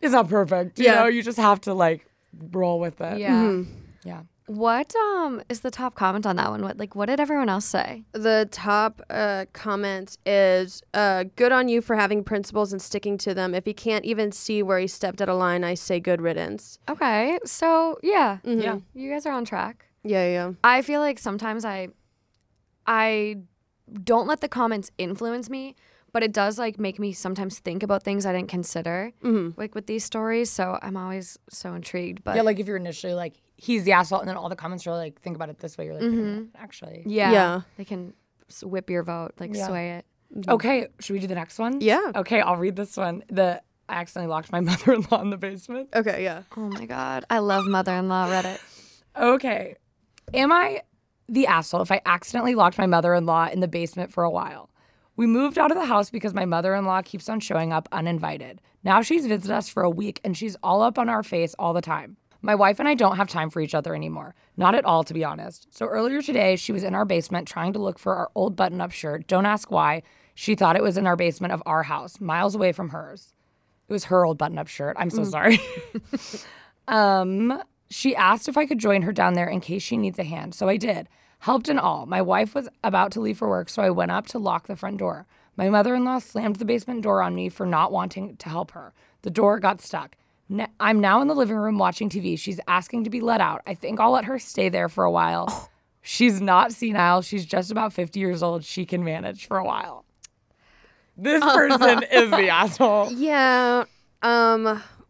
it's not perfect. You yeah. know, you just have to like roll with it. Yeah. Mm-hmm. Yeah. What um is the top comment on that one? What like what did everyone else say? The top uh, comment is uh, good on you for having principles and sticking to them. If he can't even see where he stepped out of line, I say good riddance. Okay, so yeah, mm-hmm. yeah, you guys are on track. Yeah, yeah. I feel like sometimes I, I don't let the comments influence me, but it does like make me sometimes think about things I didn't consider, mm-hmm. like with these stories. So I'm always so intrigued. But yeah, like if you're initially like, he's the asshole, and then all the comments are like, think about it this way. You're like, mm-hmm. actually. Yeah. yeah. They can whip your vote, like yeah. sway it. Mm-hmm. Okay, should we do the next one? Yeah. Okay, I'll read this one. The I accidentally locked my mother-in-law in the basement. Okay, yeah. Oh my God. I love mother-in-law Reddit. Okay. Am I the asshole if I accidentally locked my mother-in-law in the basement for a while? We moved out of the house because my mother-in-law keeps on showing up uninvited. Now she's visited us for a week, and she's all up on our face all the time. My wife and I don't have time for each other anymore. Not at all, to be honest. So earlier today, she was in our basement trying to look for our old button-up shirt. Don't ask why. She thought it was in our basement of our house, miles away from hers. It was her old button-up shirt. I'm so mm. sorry. um, she asked if I could join her down there in case she needs a hand. So I did. Helped and all. My wife was about to leave for work, so I went up to lock the front door. My mother-in-law slammed the basement door on me for not wanting to help her. The door got stuck. I'm now in the living room watching T V. She's asking to be let out. I think I'll let her stay there for a while. Oh. She's not senile. She's just about fifty years old. She can manage for a while. This person is the asshole. Yeah. Um,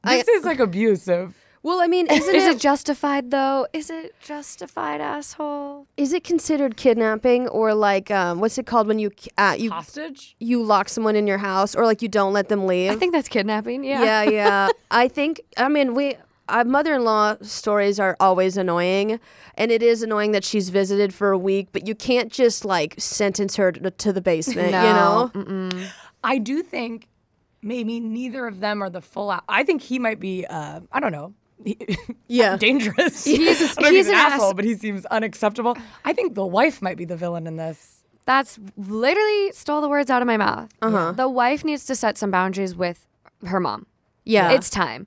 this I, is like abusive. Well, I mean, isn't is it, it justified though? Is it justified, asshole? Is it considered kidnapping or like um, what's it called when you uh, you hostage? You lock someone in your house or like you don't let them leave? I think that's kidnapping. Yeah, yeah, yeah. I think. I mean, we uh, mother-in-law stories are always annoying, and it is annoying that she's visited for a week, but you can't just like sentence her to, to the basement. No. You know, mm-mm. I do think maybe neither of them are the full out. I think he might be. Uh, I don't know. He, yeah, dangerous. He's, a, I don't know he's, if he's an, an asshole, ass but he seems unacceptable. I think the wife might be the villain in this. That's literally stole the words out of my mouth. Uh-huh. The wife needs to set some boundaries with her mom. Yeah, it's time.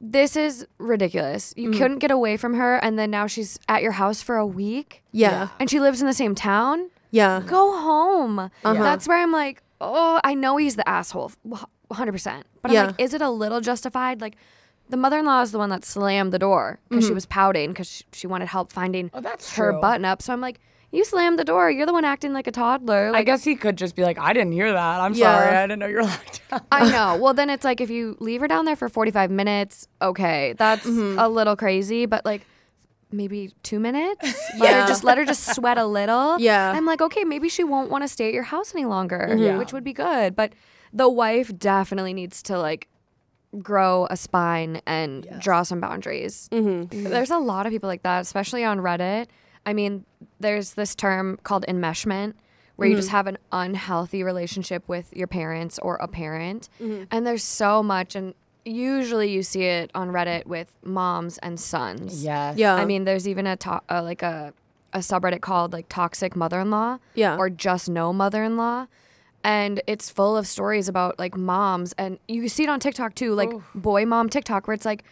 This is ridiculous. You mm. couldn't get away from her, and then now she's at your house for a week. Yeah, yeah. And she lives in the same town. Yeah, go home. Uh-huh. That's where I'm like, oh, I know he's the asshole, one hundred percent. But yeah. I'm like, is it a little justified? Like. The mother-in-law is the one that slammed the door because mm-hmm. she was pouting because she, she wanted help finding oh, that's her true. button up. So I'm like, you slammed the door. You're the one acting like a toddler. Like, I guess he could just be like, I didn't hear that. I'm yeah. sorry. I didn't know you were locked up. I know. Well, then it's like if you leave her down there for forty-five minutes, okay, that's mm-hmm. a little crazy. But like maybe two minutes? yeah. let, her just, let her just sweat a little. Yeah. I'm like, okay, maybe she won't want to stay at your house any longer, mm-hmm. yeah. which would be good. But the wife definitely needs to like grow a spine and yes. draw some boundaries. Mm-hmm. There's a lot of people like that, especially on Reddit. I mean, there's this term called enmeshment where mm-hmm. you just have an unhealthy relationship with your parents or a parent. Mm-hmm. And there's so much, and usually you see it on Reddit with moms and sons. Yes. Yeah. I mean, there's even a, to uh, like a, a subreddit called like toxic mother-in-law yeah. or just no mother-in-law. And it's full of stories about, like, moms. And you see it on TikTok, too, like, oof. Boy mom TikTok, where it's, like,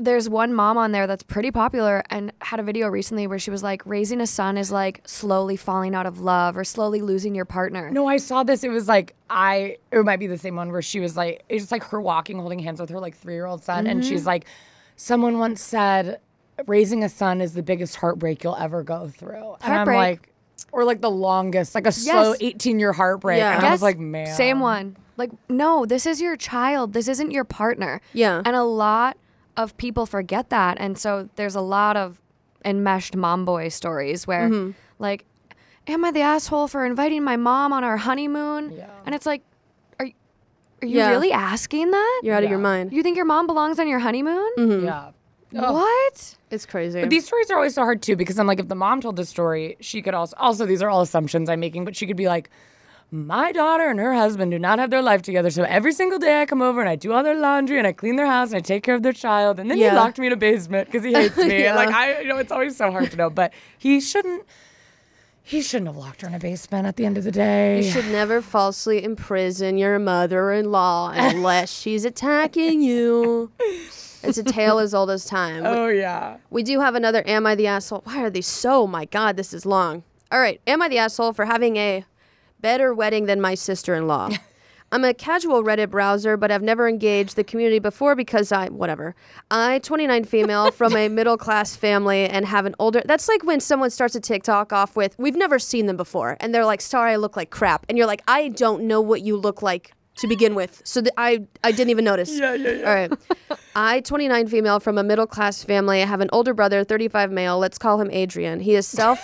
there's one mom on there that's pretty popular and had a video recently where she was, like, raising a son is, like, slowly falling out of love or slowly losing your partner. No, I saw this. It was, like, I – it might be the same one where she was, like – it's, like, her walking, holding hands with her, like, three-year-old son. Mm-hmm. And she's, like, someone once said raising a son is the biggest heartbreak you'll ever go through. Heartbreak. And I'm, like – or like the longest, like a yes. slow eighteen-year heartbreak. Yeah. And yes. I was like, man. Same one. Like, no, this is your child. This isn't your partner. Yeah. And a lot of people forget that. And so there's a lot of enmeshed mom boy stories where mm-hmm. like, am I the asshole for inviting my mom on our honeymoon? Yeah. And it's like, are, are you yeah. really asking that? You're out yeah. of your mind. You think your mom belongs on your honeymoon? Mm-hmm. Yeah. Ugh. What? It's crazy. But these stories are always so hard too because I'm like, if the mom told the story, she could also, also these are all assumptions I'm making, but she could be like, my daughter and her husband do not have their life together. So every single day I come over and I do all their laundry and I clean their house and I take care of their child. And then yeah. he locked me in a basement because he hates me. yeah. And like, I, you know, it's always so hard to know. But he shouldn't. He shouldn't have locked her in a basement at the end of the day. You should never falsely imprison your mother-in-law unless she's attacking you. It's a tale as old as time. Oh, we, yeah. We do have another Am I the Asshole? Why are these so? My God, this is long. All right. Am I the asshole for having a better wedding than my sister-in-law? I'm a casual Reddit browser, but I've never engaged the community before because I, whatever. I, twenty-nine female, from a middle-class family and have an older... That's like when someone starts a TikTok off with, we've never seen them before, and they're like, sorry, I look like crap. And you're like, I don't know what you look like to begin with. So th I, I didn't even notice. Yeah, yeah, yeah. All right. I, twenty-nine female, from a middle-class family. I have an older brother, thirty-five male. Let's call him Adrian. He is self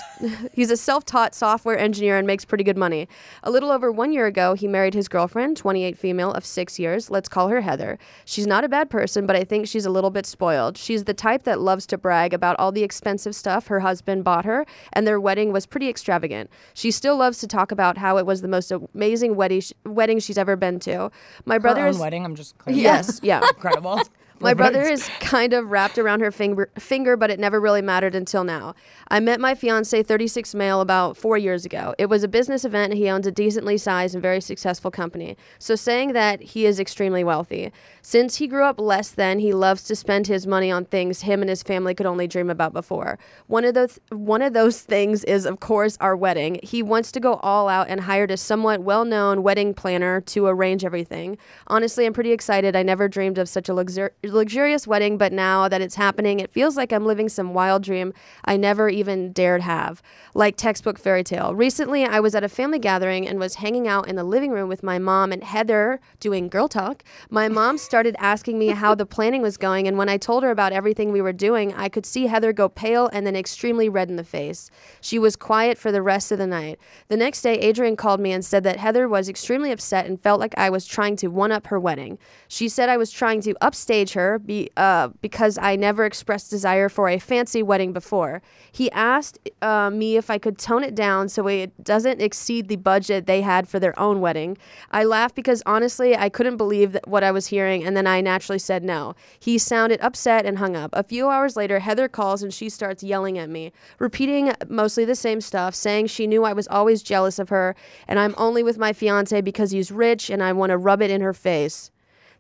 he's a self-taught software engineer and makes pretty good money. A little over one year ago, he married his girlfriend, twenty-eight female, of six years. Let's call her Heather. She's not a bad person, but I think she's a little bit spoiled. She's the type that loves to brag about all the expensive stuff her husband bought her, and their wedding was pretty extravagant. She still loves to talk about how it was the most amazing wedding sh wedding she's ever been to. My brother's wedding, I'm just clear. Yes, yeah. Incredible. My brother is kind of wrapped around her finger, finger, but it never really mattered until now. I met my fiancé, thirty-six male, about four years ago. It was a business event. He owns a decently sized and very successful company. So saying that, he is extremely wealthy. Since he grew up less than, he loves to spend his money on things him and his family could only dream about before. One of those, one of those things is, of course, our wedding. He wants to go all out and hired a somewhat well-known wedding planner to arrange everything. Honestly, I'm pretty excited. I never dreamed of such a luxur- luxurious wedding, but now that it's happening, it feels like I'm living some wild dream I never even dared have, like textbook fairy tale. Recently, I was at a family gathering and was hanging out in the living room with my mom and Heather doing girl talk. My mom started asking me how the planning was going, and when I told her about everything we were doing, I could see Heather go pale and then extremely red in the face. She was quiet for the rest of the night. The next day, Adrian called me and said that Heather was extremely upset and felt like I was trying to one-up her wedding. She said I was trying to upstage her Be, uh, because I never expressed desire for a fancy wedding before. He asked uh, me if I could tone it down so it doesn't exceed the budget they had for their own wedding. I laughed because honestly, I couldn't believe that what I was hearing, and then I naturally said no. He sounded upset and hung up. A few hours later, Heather calls and she starts yelling at me, repeating mostly the same stuff, saying she knew I was always jealous of her, and I'm only with my fiance because he's rich and I want to rub it in her face.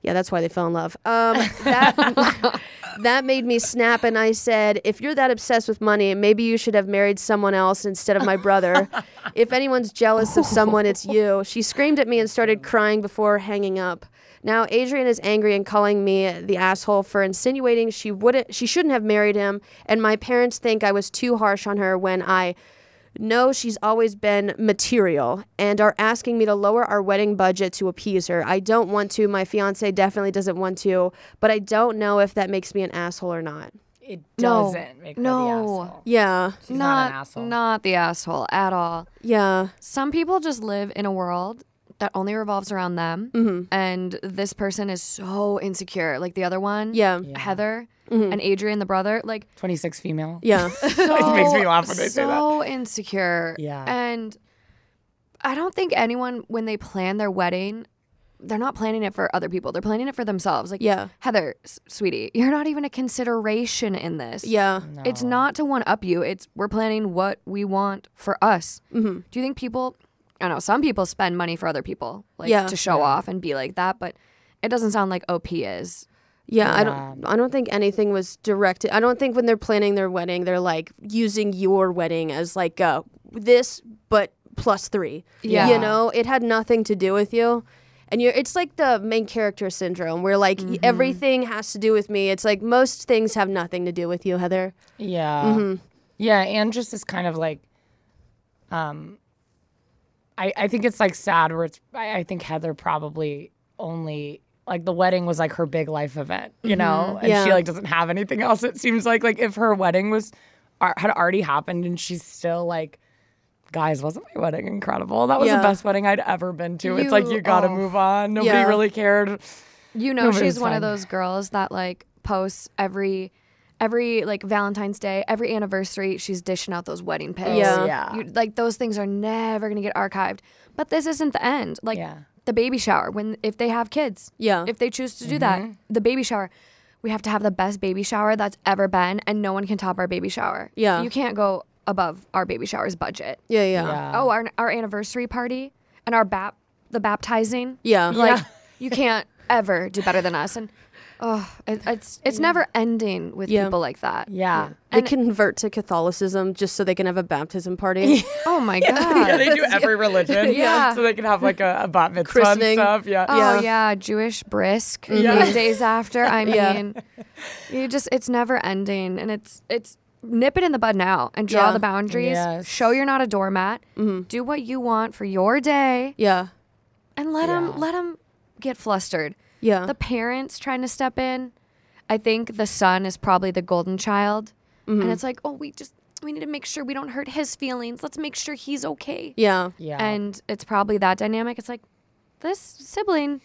Yeah, that's why they fell in love. Um, that, that made me snap, and I said, if you're that obsessed with money, maybe you should have married someone else instead of my brother. If anyone's jealous of someone, it's you. She screamed at me and started crying before hanging up. Now, Adrian is angry and calling me the asshole for insinuating she wouldn't, she shouldn't have married him, and my parents think I was too harsh on her when I... No, she's always been material and are asking me to lower our wedding budget to appease her. I don't want to. My fiance definitely doesn't want to, but I don't know if that makes me an asshole or not. It doesn't no, make me no. the asshole. Yeah. She's not, not an asshole. Not the asshole at all. Yeah. Some people just live in a world that only revolves around them, mm-hmm. and this person is so insecure. Like the other one, yeah, yeah. Heather mm-hmm. and Adrian, the brother, like twenty-six female, yeah, so, it makes me laugh when they so say that. So insecure, yeah. And I don't think anyone, when they plan their wedding, they're not planning it for other people. They're planning it for themselves. Like, yeah, Heather, sweetie, you're not even a consideration in this. Yeah, no. It's not to one up you. It's we're planning what we want for us. Mm-hmm. Do you think people? I don't know, some people spend money for other people, like yeah. to show yeah. off and be like that, but it doesn't sound like O P is. Yeah, yeah, I don't I don't think anything was directed. I don't think when they're planning their wedding, they're like using your wedding as like uh, this but plus three. Yeah. You know, it had nothing to do with you. And you're, it's like the main character syndrome where like mm-hmm. everything has to do with me. It's like most things have nothing to do with you, Heather. Yeah. Mm-hmm. Yeah, and just is kind of like um I, I think it's, like, sad where it's – I think Heather probably only – like, the wedding was, like, her big life event, you mm-hmm. know? And yeah. she, like, doesn't have anything else, it seems like. Like, if her wedding was – had already happened and she's still, like, guys, wasn't my wedding incredible? That was yeah. the best wedding I'd ever been to. You, it's like, you got to oh. move on. Nobody yeah. really cared. You know, Nobody she's one fun. of those girls that, like, posts every – every like Valentine's Day, every anniversary, she's dishing out those wedding pics. Yeah, yeah. You, like those things are never gonna get archived. But this isn't the end. Like yeah. the baby shower, when if they have kids, yeah, if they choose to do mm-hmm. that, the baby shower. We have to have the best baby shower that's ever been, and no one can top our baby shower. Yeah. You can't go above our baby shower's budget. Yeah, yeah. yeah. Oh, our, our anniversary party and our bap, the baptizing. Yeah. Like, yeah. you can't ever do better than us. And, oh, it, it's it's never ending with yeah. people like that. Yeah. yeah. They convert to Catholicism just so they can have a baptism party. Oh, my God. Yeah, yeah, they do every religion. yeah. So they can have, like, a, a bat mitzvah christening. And stuff. Yeah. Oh, yeah. yeah. Jewish brisk. Yeah. Days after. I mean, yeah. you just, it's never ending. And it's, it's nip it in the bud now and draw yeah. the boundaries. Yes. Show you're not a doormat. Mm-hmm. Do what you want for your day. Yeah. And let them, yeah. let them get flustered. Yeah. The parents trying to step in. I think the son is probably the golden child. Mm-hmm. And it's like, oh, we just, we need to make sure we don't hurt his feelings. Let's make sure he's okay. Yeah. Yeah. And it's probably that dynamic. It's like, this sibling,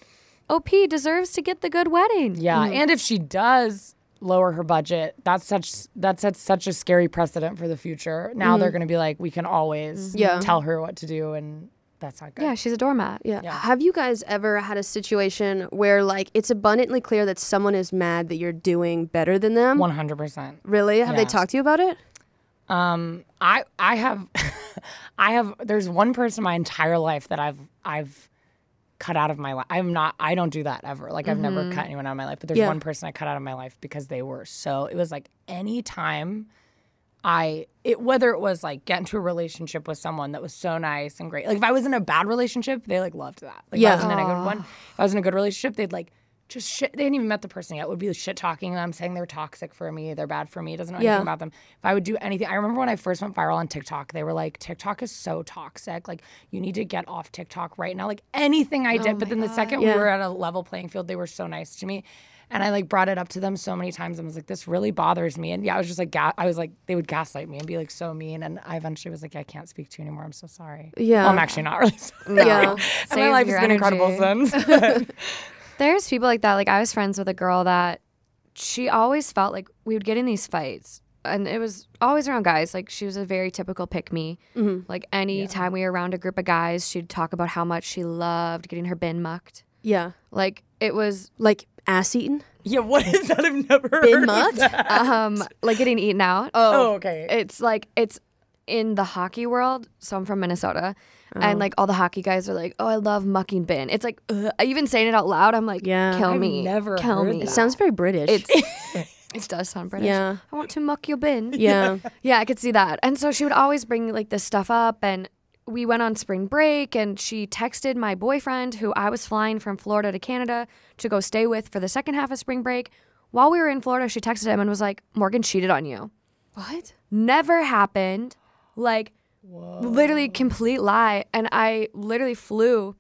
O P, deserves to get the good wedding. Yeah. Mm-hmm. And if she does lower her budget, that's such, that sets such a scary precedent for the future. Now mm-hmm. they're going to be like, we can always yeah. tell her what to do and... That's not good. Yeah, she's a doormat. Yeah. yeah. Have you guys ever had a situation where, like, it's abundantly clear that someone is mad that you're doing better than them? one hundred percent. Really? Have yeah. they talked to you about it? Um, I I have, I have. There's one person in my entire life that I've I've cut out of my life. I'm not. I don't do that ever. Like, I've mm-hmm. never cut anyone out of my life. But there's yeah. one person I cut out of my life because they were so. It was like any time. I it whether it was like get into a relationship with someone that was so nice and great. Like if I was in a bad relationship, they like loved that. Like yeah. if I wasn't in a good one. If I was in a good relationship, they'd like just shit. They hadn't even met the person yet. It would be like shit talking them, saying they're toxic for me, they're bad for me, doesn't know anything yeah. about them. If I would do anything, I remember when I first went viral on TikTok, they were like, TikTok is so toxic. Like you need to get off TikTok right now. Like anything I did, oh but then God. the second yeah. we were at a level playing field, they were so nice to me. And I, like, brought it up to them so many times. I was like, this really bothers me. And, yeah, I was just, like, ga I was, like, they would gaslight me and be, like, so mean. And I eventually was, like, I can't speak to you anymore. I'm so sorry. Yeah. Well, I'm actually not really sorry. No. Yeah. And my life has been incredible since. There's people like that. Like, I was friends with a girl that she always felt like we would get in these fights. And it was always around guys. Like, she was a very typical pick-me. Mm-hmm. Like, any yeah. time we were around a group of guys, she'd talk about how much she loved getting her bin mucked. Yeah. Like, it was, like... Ass eaten? Yeah, what is that? I've never Been heard much? Of that. Um, like getting eaten out. Oh, oh, okay. It's like, it's in the hockey world. So I'm from Minnesota. Oh. And like all the hockey guys are like, oh, I love mucking bin. It's like, ugh. Even saying it out loud, I'm like, yeah, kill I've me. never kill heard me. That. It sounds very British. It's, it does sound British. Yeah. I want to muck your bin. Yeah. Yeah, I could see that. And so she would always bring like this stuff up. And we went on spring break and she texted my boyfriend who I was flying from Florida to Canada to go stay with for the second half of spring break. While we were in Florida, she texted him and was like, Morgan cheated on you. What? Never happened. Like, whoa. Literally complete lie. And I literally flew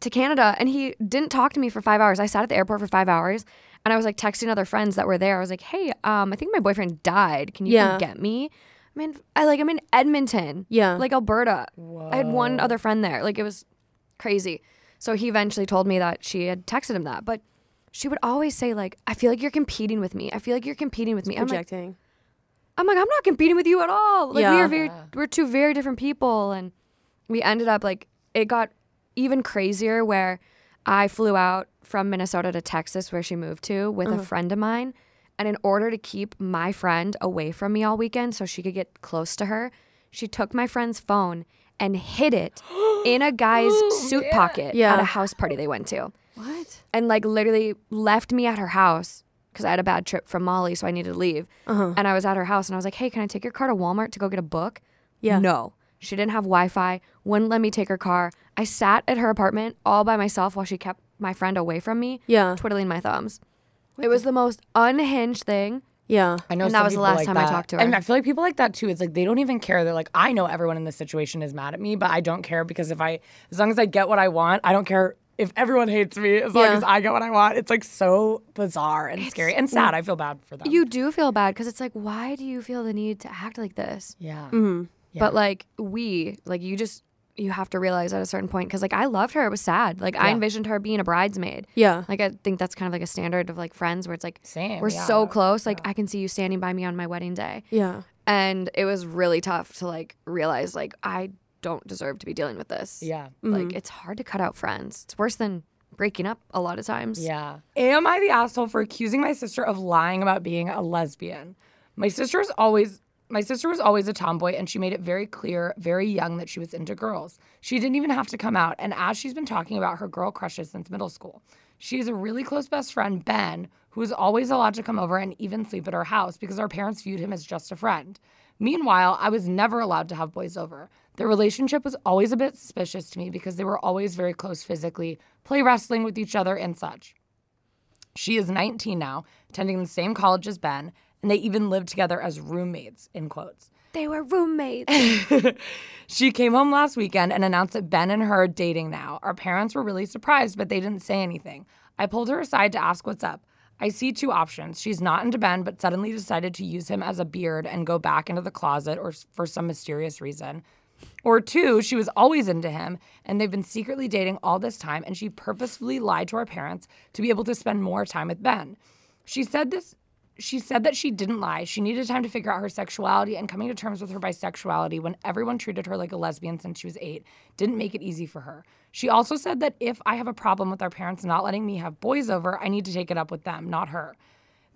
to Canada and he didn't talk to me for five hours. I sat at the airport for five hours and I was like texting other friends that were there. I was like, hey, um, I think my boyfriend died. Can you yeah. come get me? I'm in, I like I'm in Edmonton, yeah, like Alberta. Whoa. I had one other friend there, like it was crazy. So he eventually told me that she had texted him that, but she would always say like, "I feel like you're competing with me. I feel like you're competing with me." It's projecting. I'm like, I'm like, I'm not competing with you at all. Like yeah. we are very, we're two very different people, and we ended up like it got even crazier where I flew out from Minnesota to Texas, where she moved to, with uh-huh. a friend of mine. And in order to keep my friend away from me all weekend so she could get close to her, she took my friend's phone and hid it in a guy's oh, suit yeah. pocket yeah. at a house party they went to. What? And like literally left me at her house because I had a bad trip from Molly, so I needed to leave. Uh-huh. And I was at her house and I was like, hey, can I take your car to Walmart to go get a book? Yeah. No. She didn't have Wi-Fi, wouldn't let me take her car. I sat at her apartment all by myself while she kept my friend away from me, yeah. twiddling my thumbs. It was the most unhinged thing. Yeah. I know. And that was the last like time that. I talked to her. And I feel like people like that, too. It's like they don't even care. They're like, I know everyone in this situation is mad at me, but I don't care because if I, as long as I get what I want, I don't care if everyone hates me as yeah. long as I get what I want. It's like so bizarre and it's, scary and sad. I feel bad for them. You do feel bad because it's like, why do you feel the need to act like this? Yeah. Mm-hmm. yeah. But like we, like you just, you have to realize at a certain point, because like I loved her, it was sad, like yeah. I envisioned her being a bridesmaid. Yeah, like I think that's kind of like a standard of like friends where it's like Same, we're yeah. so close, like yeah. I can see you standing by me on my wedding day. Yeah, and it was really tough to like realize like I don't deserve to be dealing with this. Yeah, mm-hmm. like it's hard to cut out friends. It's worse than breaking up a lot of times. Yeah. Am I the asshole for accusing my sister of lying about being a lesbian? My sister's always my sister was always a tomboy, and she made it very clear very young that she was into girls. She didn't even have to come out, and as she's been talking about her girl crushes since middle school. She has a really close best friend, Ben, who is always allowed to come over and even sleep at our house because our parents viewed him as just a friend. Meanwhile, I was never allowed to have boys over. Their relationship was always a bit suspicious to me because they were always very close physically, play wrestling with each other and such. She is nineteen now, attending the same college as Ben, and they even lived together as roommates, in quotes. They were roommates. She came home last weekend and announced that Ben and her are dating now. Our parents were really surprised, but they didn't say anything. I pulled her aside to ask what's up. I see two options. She's not into Ben, but suddenly decided to use him as a beard and go back into the closet or for some mysterious reason. Or two, she was always into him, and they've been secretly dating all this time, and she purposefully lied to our parents to be able to spend more time with Ben. She said this. She said that she didn't lie. She needed time to figure out her sexuality, and coming to terms with her bisexuality when everyone treated her like a lesbian since she was eight didn't make it easy for her. She also said that if I have a problem with our parents not letting me have boys over, I need to take it up with them, not her.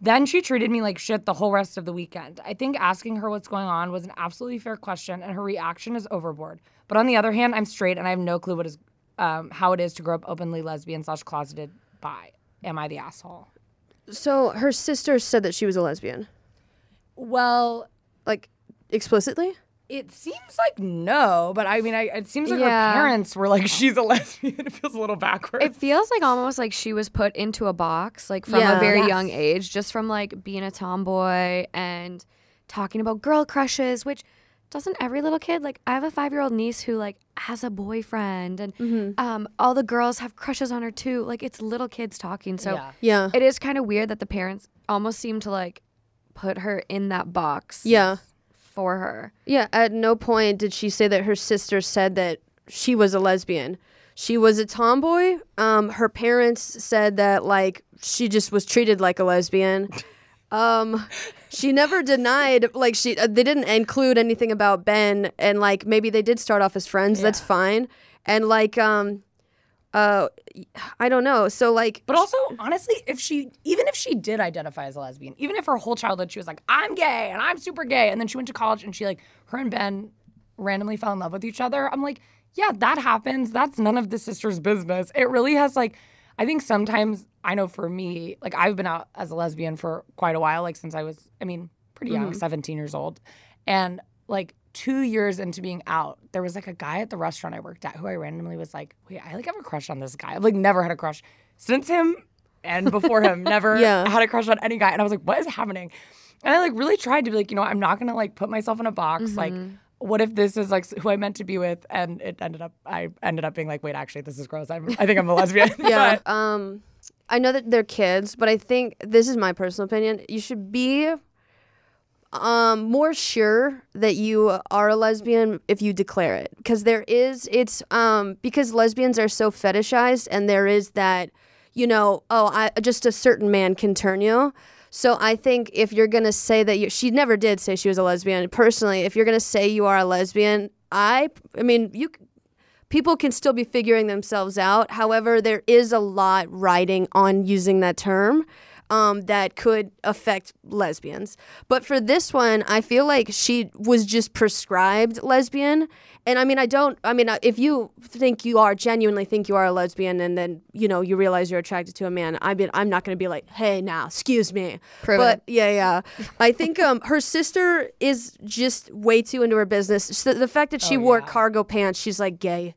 Then she treated me like shit the whole rest of the weekend. I think asking her what's going on was an absolutely fair question, and her reaction is overboard. But on the other hand, I'm straight, and I have no clue what is, um, how it is to grow up openly lesbian slash closeted bi. Am I the asshole? So her sister said that she was a lesbian. Well, like explicitly? It seems like no, but I mean, I, it seems like yeah. her parents were like, she's a lesbian. It feels a little backwards. It feels like almost like she was put into a box, like from yeah. a very yes. young age, just from like being a tomboy and talking about girl crushes, which doesn't every little kid, like I have a five-year-old niece who like has a boyfriend and mm-hmm. um, all the girls have crushes on her too. Like it's little kids talking. So yeah, yeah. it is kind of weird that the parents almost seem to like put her in that box. Yeah. For her. Yeah, at no point did she say that her sister said that she was a lesbian. She was a tomboy. Um, her parents said that, like, she just was treated like a lesbian. Um, she never denied, like, she uh, they didn't include anything about Ben, and, like, maybe they did start off as friends. Yeah. That's fine. And, like, um... Uh, I don't know. So like, but also honestly, if she even if she did identify as a lesbian, even if her whole childhood she was like, I'm gay and I'm super gay, and then she went to college and she like her and Ben randomly fell in love with each other. I'm like, yeah, that happens. That's none of the sister's business. It really has like, I think sometimes I know for me, like I've been out as a lesbian for quite a while, like since I was, I mean, pretty young, mm-hmm. seventeen years old, and like. Two years into being out, there was like a guy at the restaurant I worked at who I randomly was like, wait, I like have a crush on this guy. I've like never had a crush since him and before him, never yeah. had a crush on any guy. And I was like, what is happening? And I like really tried to be like, you know, I'm not gonna like put myself in a box. Mm-hmm. Like, what if this is like who I meant to be with? And it ended up, I ended up being like, wait, actually, this is gross. I'm, I think I'm a lesbian. yeah. But. Um, I know that they're kids, but I think this is my personal opinion. You should be. Um, more sure that you are a lesbian if you declare it, because there is it's um because lesbians are so fetishized, and there is that, you know, oh, I just a certain man can turn you. So I think if you're gonna say that you, she never did say she was a lesbian. Personally, if you're gonna say you are a lesbian, I I mean you. People can still be figuring themselves out. However, there is a lot riding on using that term. Um, that could affect lesbians. But for this one, I feel like she was just prescribed lesbian. And I mean, I don't, I mean, if you think you are, genuinely think you are a lesbian, and then, you know, you realize you're attracted to a man, I mean, I'm not going to be like, hey, now, excuse me. Proven. But yeah, yeah. I think um, her sister is just way too into her business. So the fact that she oh, wore yeah. cargo pants, she's like gay.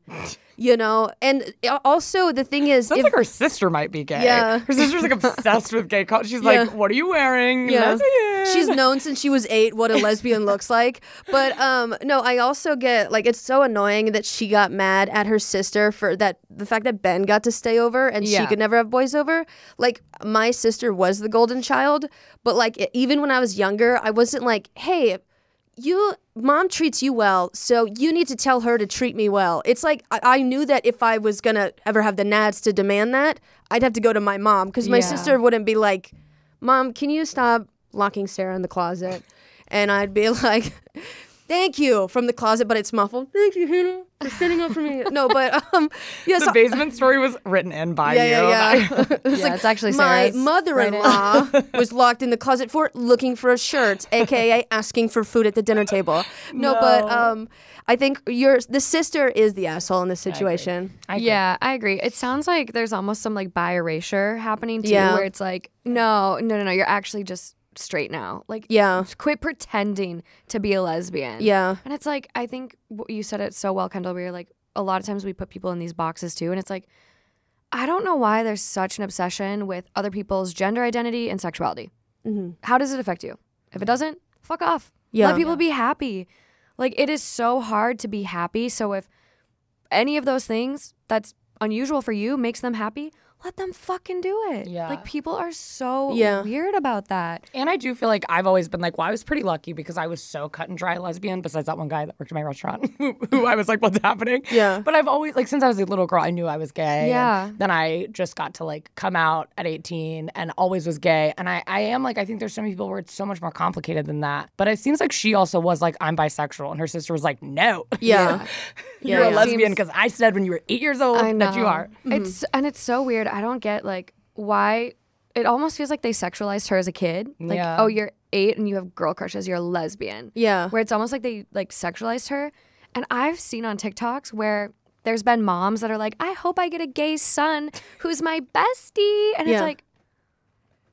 You know, and also the thing is... Sounds if, like her sister might be gay. Yeah. Her sister's like obsessed with gay culture. She's yeah. like, what are you wearing? Yeah. Lesbian. She's known since she was eight what a lesbian looks like. But um, no, I also get, like, it's so annoying that she got mad at her sister for that the fact that Ben got to stay over and yeah. she could never have boys over. Like, my sister was the golden child. But, like, even when I was younger, I wasn't like, hey... you, mom treats you well, so you need to tell her to treat me well. It's like, I, I knew that if I was going to ever have the nads to demand that, I'd have to go to my mom, because my yeah. sister wouldn't be like, Mom, can you stop locking Sarah in the closet? And I'd be like, thank you, from the closet, but it's muffled. Thank you, Hannah, for standing up for me. No, but um, yeah, the so, basement story was written in by yeah, you. Yeah, yeah, it yeah. Like, it's actually Sarah's. My mother-in-law was locked in the closet for looking for a shirt, aka asking for food at the dinner table. No, no. but um, I think your the sister is the asshole in this situation. I agree. I agree. Yeah, I agree. It sounds like there's almost some like bi erasure happening too, yeah. where it's like, no, no, no, no, you're actually just. Straight now, like yeah, quit pretending to be a lesbian. Yeah, and it's like I think you said it so well, Kendahl. We were like, a lot of times we put people in these boxes too, and it's like I don't know why there's such an obsession with other people's gender identity and sexuality. Mm-hmm. How does it affect you? If it doesn't, fuck off. Yeah, let people yeah. be happy. Like it is so hard to be happy. So if any of those things that's unusual for you makes them happy, let them fucking do it. Yeah. Like, people are so yeah. weird about that. And I do feel like I've always been like, well, I was pretty lucky because I was so cut and dry lesbian, besides that one guy that worked at my restaurant who, who I was like, what's happening? Yeah. But I've always, like, since I was a little girl, I knew I was gay. Yeah. And then I just got to, like, come out at eighteen and always was gay. And I, I am, like, I think there's so many people where it's so much more complicated than that. But it seems like she also was like, I'm bisexual. And her sister was like, no. Yeah. You're yeah, a lesbian because I said when you were eight years old that you are. Mm-hmm. It's And it's so weird. I don't get like why it almost feels like they sexualized her as a kid. Like, yeah. oh, you're eight and you have girl crushes. You're a lesbian. Yeah. Where it's almost like they like sexualized her. And I've seen on TikToks where there's been moms that are like, I hope I get a gay son who's my bestie. And yeah. it's like,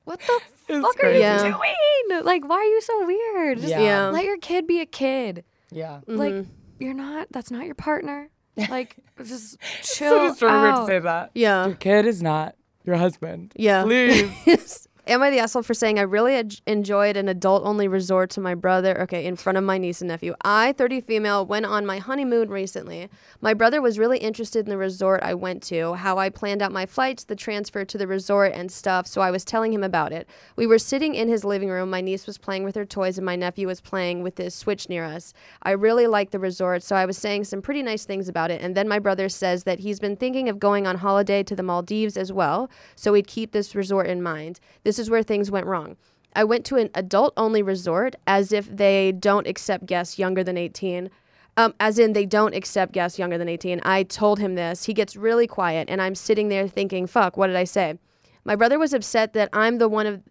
what the fuck are you yeah. doing? Like, why are you so weird? Just yeah. let your kid be a kid. Yeah. Like, mm-hmm. you're not, that's not your partner. Like, just chill it's so out. So to say that. Yeah. Your kid is not your husband. Yeah. Please. Am I the asshole for saying I really ad- enjoyed an adult-only resort to my brother? Okay, in front of my niece and nephew. I, thirty female, went on my honeymoon recently. My brother was really interested in the resort I went to, how I planned out my flights, the transfer to the resort and stuff, so I was telling him about it. We were sitting in his living room. My niece was playing with her toys, and my nephew was playing with his Switch near us. I really liked the resort, so I was saying some pretty nice things about it, and then my brother says that he's been thinking of going on holiday to the Maldives as well, so we'd keep this resort in mind. This This is where things went wrong. I went to an adult-only resort as if they don't accept guests younger than eighteen. Um, as in, they don't accept guests younger than eighteen. I told him this. He gets really quiet, and I'm sitting there thinking, fuck, what did I say? My brother was upset that I'm the one of...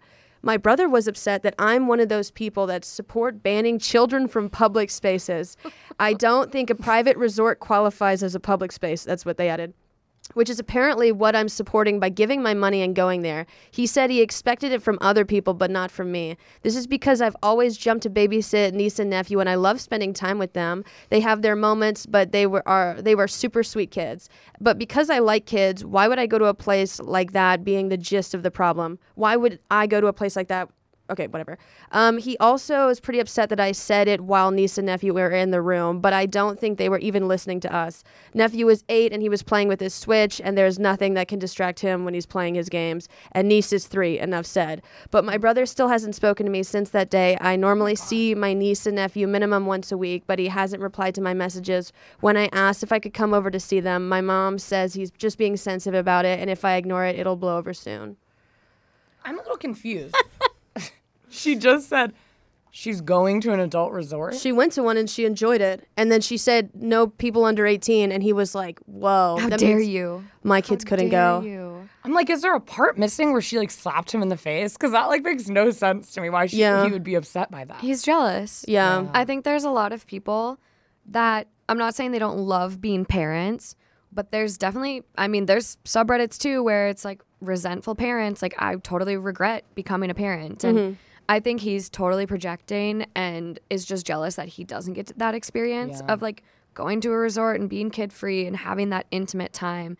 My brother was upset that I'm one of those people that support banning children from public spaces. I don't think a private resort qualifies as a public space. That's what they added. Which is apparently what I'm supporting by giving my money and going there. He said he expected it from other people, but not from me. This is because I've always jumped to babysit niece and nephew, and I love spending time with them. They have their moments, but they were are they were super sweet kids. But because I like kids, why would I go to a place like that being the gist of the problem? Why would I go to a place like that? Okay, whatever. Um, he also is pretty upset that I said it while niece and nephew were in the room, but I don't think they were even listening to us. Nephew was eight, and he was playing with his Switch, and there's nothing that can distract him when he's playing his games. And niece is three, enough said. But my brother still hasn't spoken to me since that day. I normally see my niece and nephew minimum once a week, but he hasn't replied to my messages. When I asked if I could come over to see them, my mom says he's just being sensitive about it, and if I ignore it, it'll blow over soon. I'm a little confused. She just said she's going to an adult resort. She went to one and she enjoyed it. And then she said, no, people under eighteen. And he was like, whoa. How dare you? My kids couldn't go. How dare you? I'm like, is there a part missing where she like slapped him in the face? Because that like makes no sense to me why she, yeah. he would be upset by that. He's jealous. Yeah. yeah. I think there's a lot of people that, I'm not saying they don't love being parents, but there's definitely, I mean, there's subreddits too where it's like resentful parents. Like, I totally regret becoming a parent. And mm-hmm. I think he's totally projecting and is just jealous that he doesn't get that experience yeah. of like going to a resort and being kid free and having that intimate time.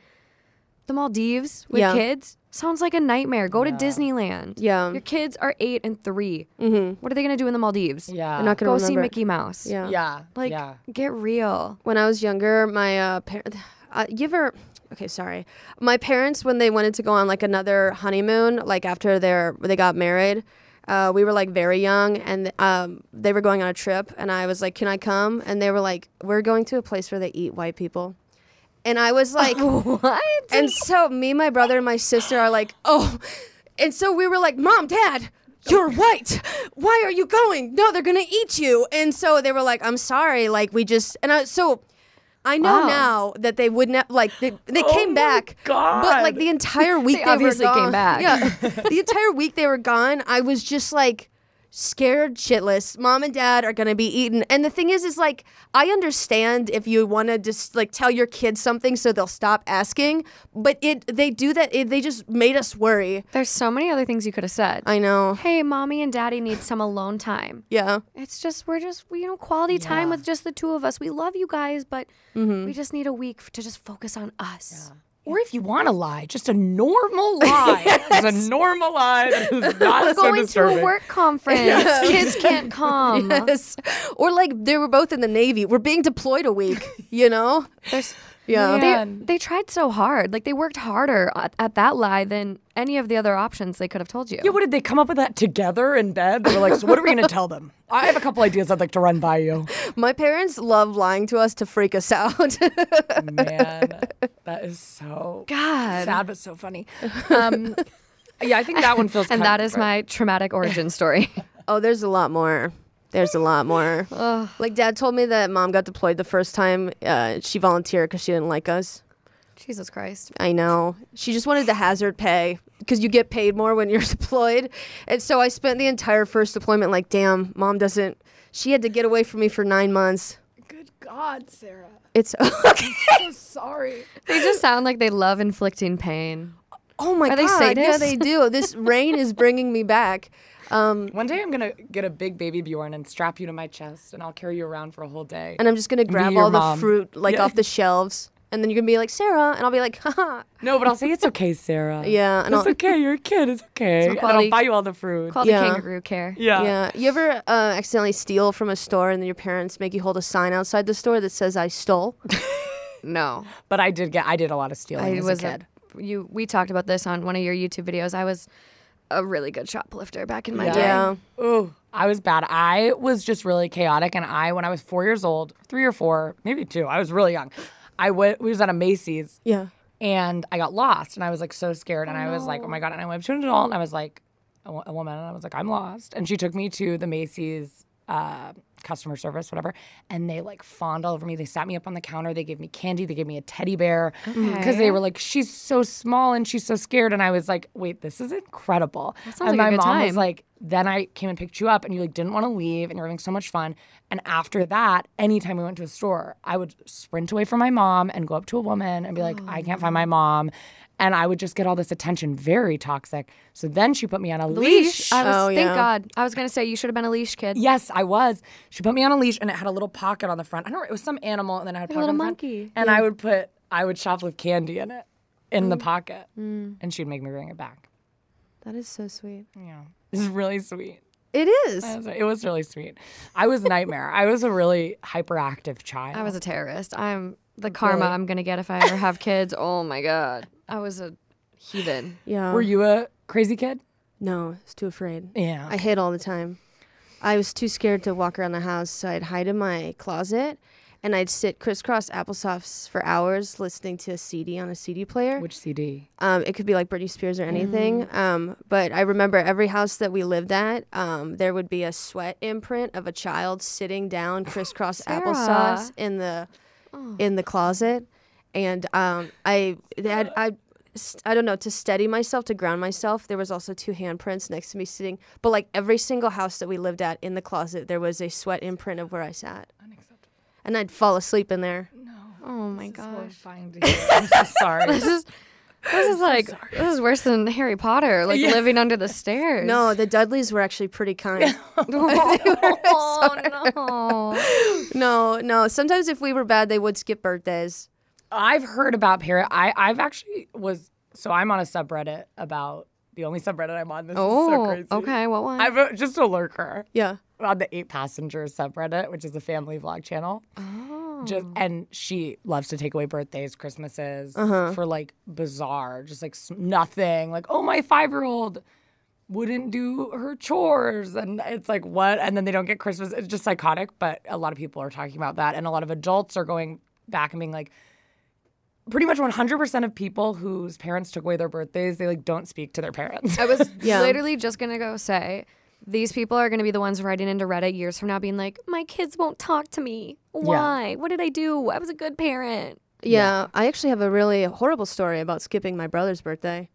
The Maldives with yeah. kids sounds like a nightmare. Go yeah. to Disneyland. Yeah. Your kids are eight and three. Mm-hmm. What are they going to do in the Maldives? Yeah. They're not going to go remember. see Mickey Mouse. Yeah. yeah. Like, yeah. get real. When I was younger, my uh, parents, uh, you ever. Okay, sorry. My parents, when they wanted to go on like another honeymoon, like after their, they got married, Uh, we were like very young, and um, they were going on a trip, and I was like, "Can I come?" And they were like, "We're going to a place where they eat white people." And I was like, "What?" And so me, my brother, and my sister are like, "Oh." And so we were like, "Mom, Dad, you're white. Why are you going? No, they're gonna eat you." And so they were like, "I'm sorry, like we just..." And I, so I know wow. now that they wouldn't like they, they oh came back, God. But like the entire week they, they obviously were gone. Came back. Yeah, the entire week they were gone. I was just like scared shitless. Mom and Dad are gonna be eaten. And the thing is, is like I understand if you want to just like tell your kids something so they'll stop asking, but it they do that. It, they just made us worry. There's so many other things you could have said. I know. Hey, Mommy and Daddy need some alone time. Yeah. It's just we're just you know quality yeah. time with just the two of us. We love you guys, but mm-hmm. we just need a week to just focus on us. Yeah. Or if you want to lie, just a normal lie. Yes. It's a normal lie. It's not we're so going disturbing. To a work conference. Yes. Kids can't come. Yes. Or like they were both in the Navy. We're being deployed a week, you know? There's, yeah. They, they tried so hard. Like they worked harder at, at that lie than any of the other options they could have told you. Yeah, what did they come up with that together in bed? They were like, so what are we going to tell them? I have a couple ideas I'd like to run by you. My parents love lying to us to freak us out. Man, that is so God. Sad, but so funny. Um, yeah, I think that one feels and that is my traumatic origin story. Oh, there's a lot more. There's a lot more. Ugh. Like, Dad told me that Mom got deployed the first time. Uh, she volunteered because she didn't like us. Jesus Christ. I know. She just wanted the hazard pay because you get paid more when you're deployed. And so I spent the entire first deployment like, damn, Mom doesn't. She had to get away from me for nine months. Good God, Sarah. It's okay. I'm so sorry. They just sound like they love inflicting pain. Oh, my Are God. Are they sadists? Yeah, they do. This rain is bringing me back. Um, One day I'm going to get a big baby Bjorn and strap you to my chest, and I'll carry you around for a whole day. And I'm just going to grab all mom. The fruit like yeah. off the shelves. And then you're going to be like, Sarah. And I'll be like, haha. No, but I'll say, it's okay, Sarah. Yeah. And it's I'll, okay. You're a kid. It's okay. It's quality, and I'll buy you all the fruit. Called yeah. the kangaroo care. Yeah. yeah. You ever uh, accidentally steal from a store and then your parents make you hold a sign outside the store that says, I stole? No. But I did get, I did a lot of stealing I as was a kid. A, you, we talked about this on one of your YouTube videos. I was a really good shoplifter back in my yeah. day. Yeah. Ooh. I was bad. I was just really chaotic. And I, when I was four years old, three or four, maybe two, I was really young. I went, we was at a Macy's, yeah, and I got lost, and I was like so scared, and oh, I was no. like, oh my God, and I went up to an adult, and I was like, a, a woman, and I was like, I'm lost, and she took me to the Macy's uh, customer service, whatever, and they like fawned all over me, they sat me up on the counter, they gave me candy, they gave me a teddy bear, because okay. they were like, she's so small, and she's so scared, and I was like, wait, this is incredible, that sounds and like my a good mom time. Was like, then I came and picked you up, and you like didn't want to leave, and you were having so much fun. And after that, anytime we went to a store, I would sprint away from my mom and go up to a woman and be like, oh, I can't find my mom. And I would just get all this attention, very toxic. So then she put me on a leash. leash. I was, oh, thank yeah. God. I was going to say, you should have been a leash kid. Yes, I was. She put me on a leash, and it had a little pocket on the front. I don't know, it was some animal, and then I had a pocket on the front. A little monkey. And yeah. I would put, I would shoplift candy in it, in mm. the pocket. Mm. And she'd make me bring it back. That is so sweet. Yeah. This is really sweet. It is. It was really sweet. I was a nightmare. I was a really hyperactive child. I was a terrorist. I'm the karma really? I'm going to get if I ever have kids. Oh, my God. I was a heathen. Yeah. Were you a crazy kid? No. I was too afraid. Yeah. I hid all the time. I was too scared to walk around the house, so I'd hide in my closet, and I'd sit crisscross applesauce for hours listening to a C D on a C D player. Which C D? Um, it could be like Britney Spears or anything. Mm. Um, but I remember every house that we lived at, um, there would be a sweat imprint of a child sitting down crisscross applesauce in the oh. in the closet. And um, I, had, I, I don't know, to steady myself, to ground myself, there was also two handprints next to me sitting. But like every single house that we lived at in the closet, there was a sweat imprint of where I sat. And I'd fall asleep in there. No. Oh my this gosh. This is horrifying to hear. I'm so sorry. This is, this is so like, sorry. This is worse than Harry Potter, like yeah. living under the stairs. No, the Dudleys were actually pretty kind. oh, oh no. no, no. Sometimes if we were bad, they would skip birthdays. I've heard about parent. I, I've actually was, so I'm on a subreddit about, the only subreddit I'm on. This oh, is so crazy. Okay, what one? I'm just a lurker. Yeah. On the Eight Passengers subreddit, which is a family vlog channel. Oh. Just, and she loves to take away birthdays, Christmases, uh-huh. for like bizarre, just like nothing. Like, oh, my five-year-old wouldn't do her chores, and it's like, what? And then they don't get Christmas. It's just psychotic, but a lot of people are talking about that, and a lot of adults are going back and being like, pretty much one hundred percent of people whose parents took away their birthdays, they like don't speak to their parents. I was yeah. literally just gonna go say, these people are gonna be the ones writing into Reddit years from now being like, my kids won't talk to me. Why? Yeah. What did I do? I was a good parent. Yeah, yeah, I actually have a really horrible story about skipping my brother's birthday.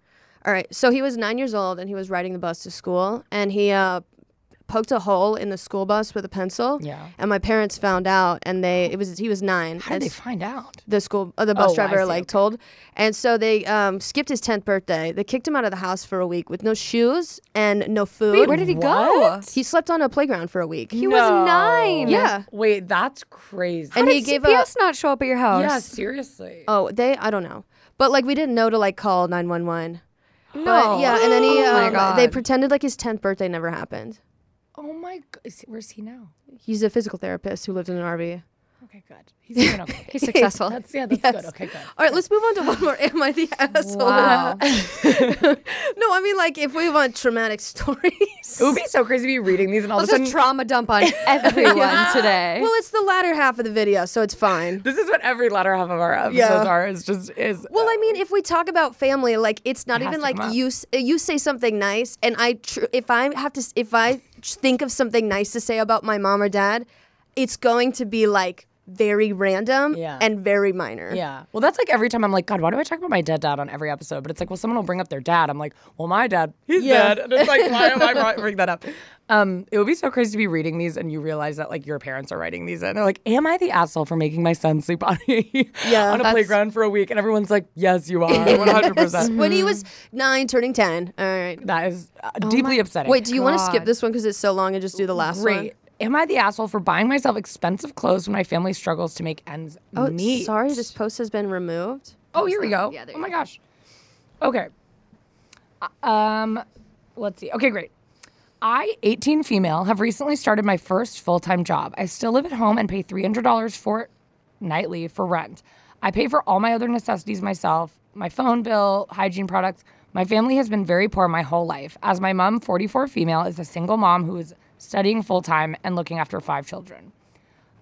All right, so he was nine years old and he was riding the bus to school, and he uh, poked a hole in the school bus with a pencil. Yeah. And my parents found out, and they it was he was nine. How did they find out? The school uh, the bus oh, driver like okay. told, and so they um, skipped his tenth birthday. They kicked him out of the house for a week with no shoes and no food. Wait, where did he what? go? He slept on a playground for a week. He no. was nine. Yeah. Wait, that's crazy. How and did he gave C P S a, not show up at your house? Yeah, seriously. Oh, they I don't know, but like we didn't know to like call nine one one. No. But, yeah, and then he oh um, my God. they pretended like his tenth birthday never happened. Oh my God! Where's he now? He's a physical therapist who lived in an R V. Okay, good. He's doing okay. He's successful. That's, yeah, that's yes. good. Okay, good. All right, let's move on to one more. Am I the asshole? Wow. No, I mean, like, if we want traumatic stories, it would be so crazy to be reading these and all of a sudden trauma dump on everyone yeah. today. Well, it's the latter half of the video, so it's fine. This is what every latter half of our episodes yeah. are. Is just is. Well, uh, I mean, if we talk about family, like, it's not it even like you you say something nice, and I tr if I have to if I think of something nice to say about my mom or dad, it's going to be like very random yeah. and very minor. Yeah. Well, that's like every time I'm like, God, why do I talk about my dead dad on every episode? But it's like, well, someone will bring up their dad. I'm like, well, my dad, he's yeah. dead. And it's like, why am I bringing that up? Um, it would be so crazy to be reading these and you realize that like your parents are writing these in. They're like, am I the asshole for making my son sleep on a, yeah, on a playground for a week? And everyone's like, yes, you are. one hundred percent. When he was nine, turning ten. All right. That is uh, oh deeply upsetting. Wait, do you want to skip this one because it's so long and just do the last Great. one? Am I the asshole for buying myself expensive clothes when my family struggles to make ends oh, meet? Sorry, this post has been removed. Oh, here we go. Yeah, oh, my gosh. Okay. Um, let's see. Okay, great. I, eighteen female, have recently started my first full-time job. I still live at home and pay three hundred dollars for nightly for rent. I pay for all my other necessities myself, my phone bill, hygiene products. My family has been very poor my whole life, as my mom, forty-four female, is a single mom who is studying full-time and looking after five children.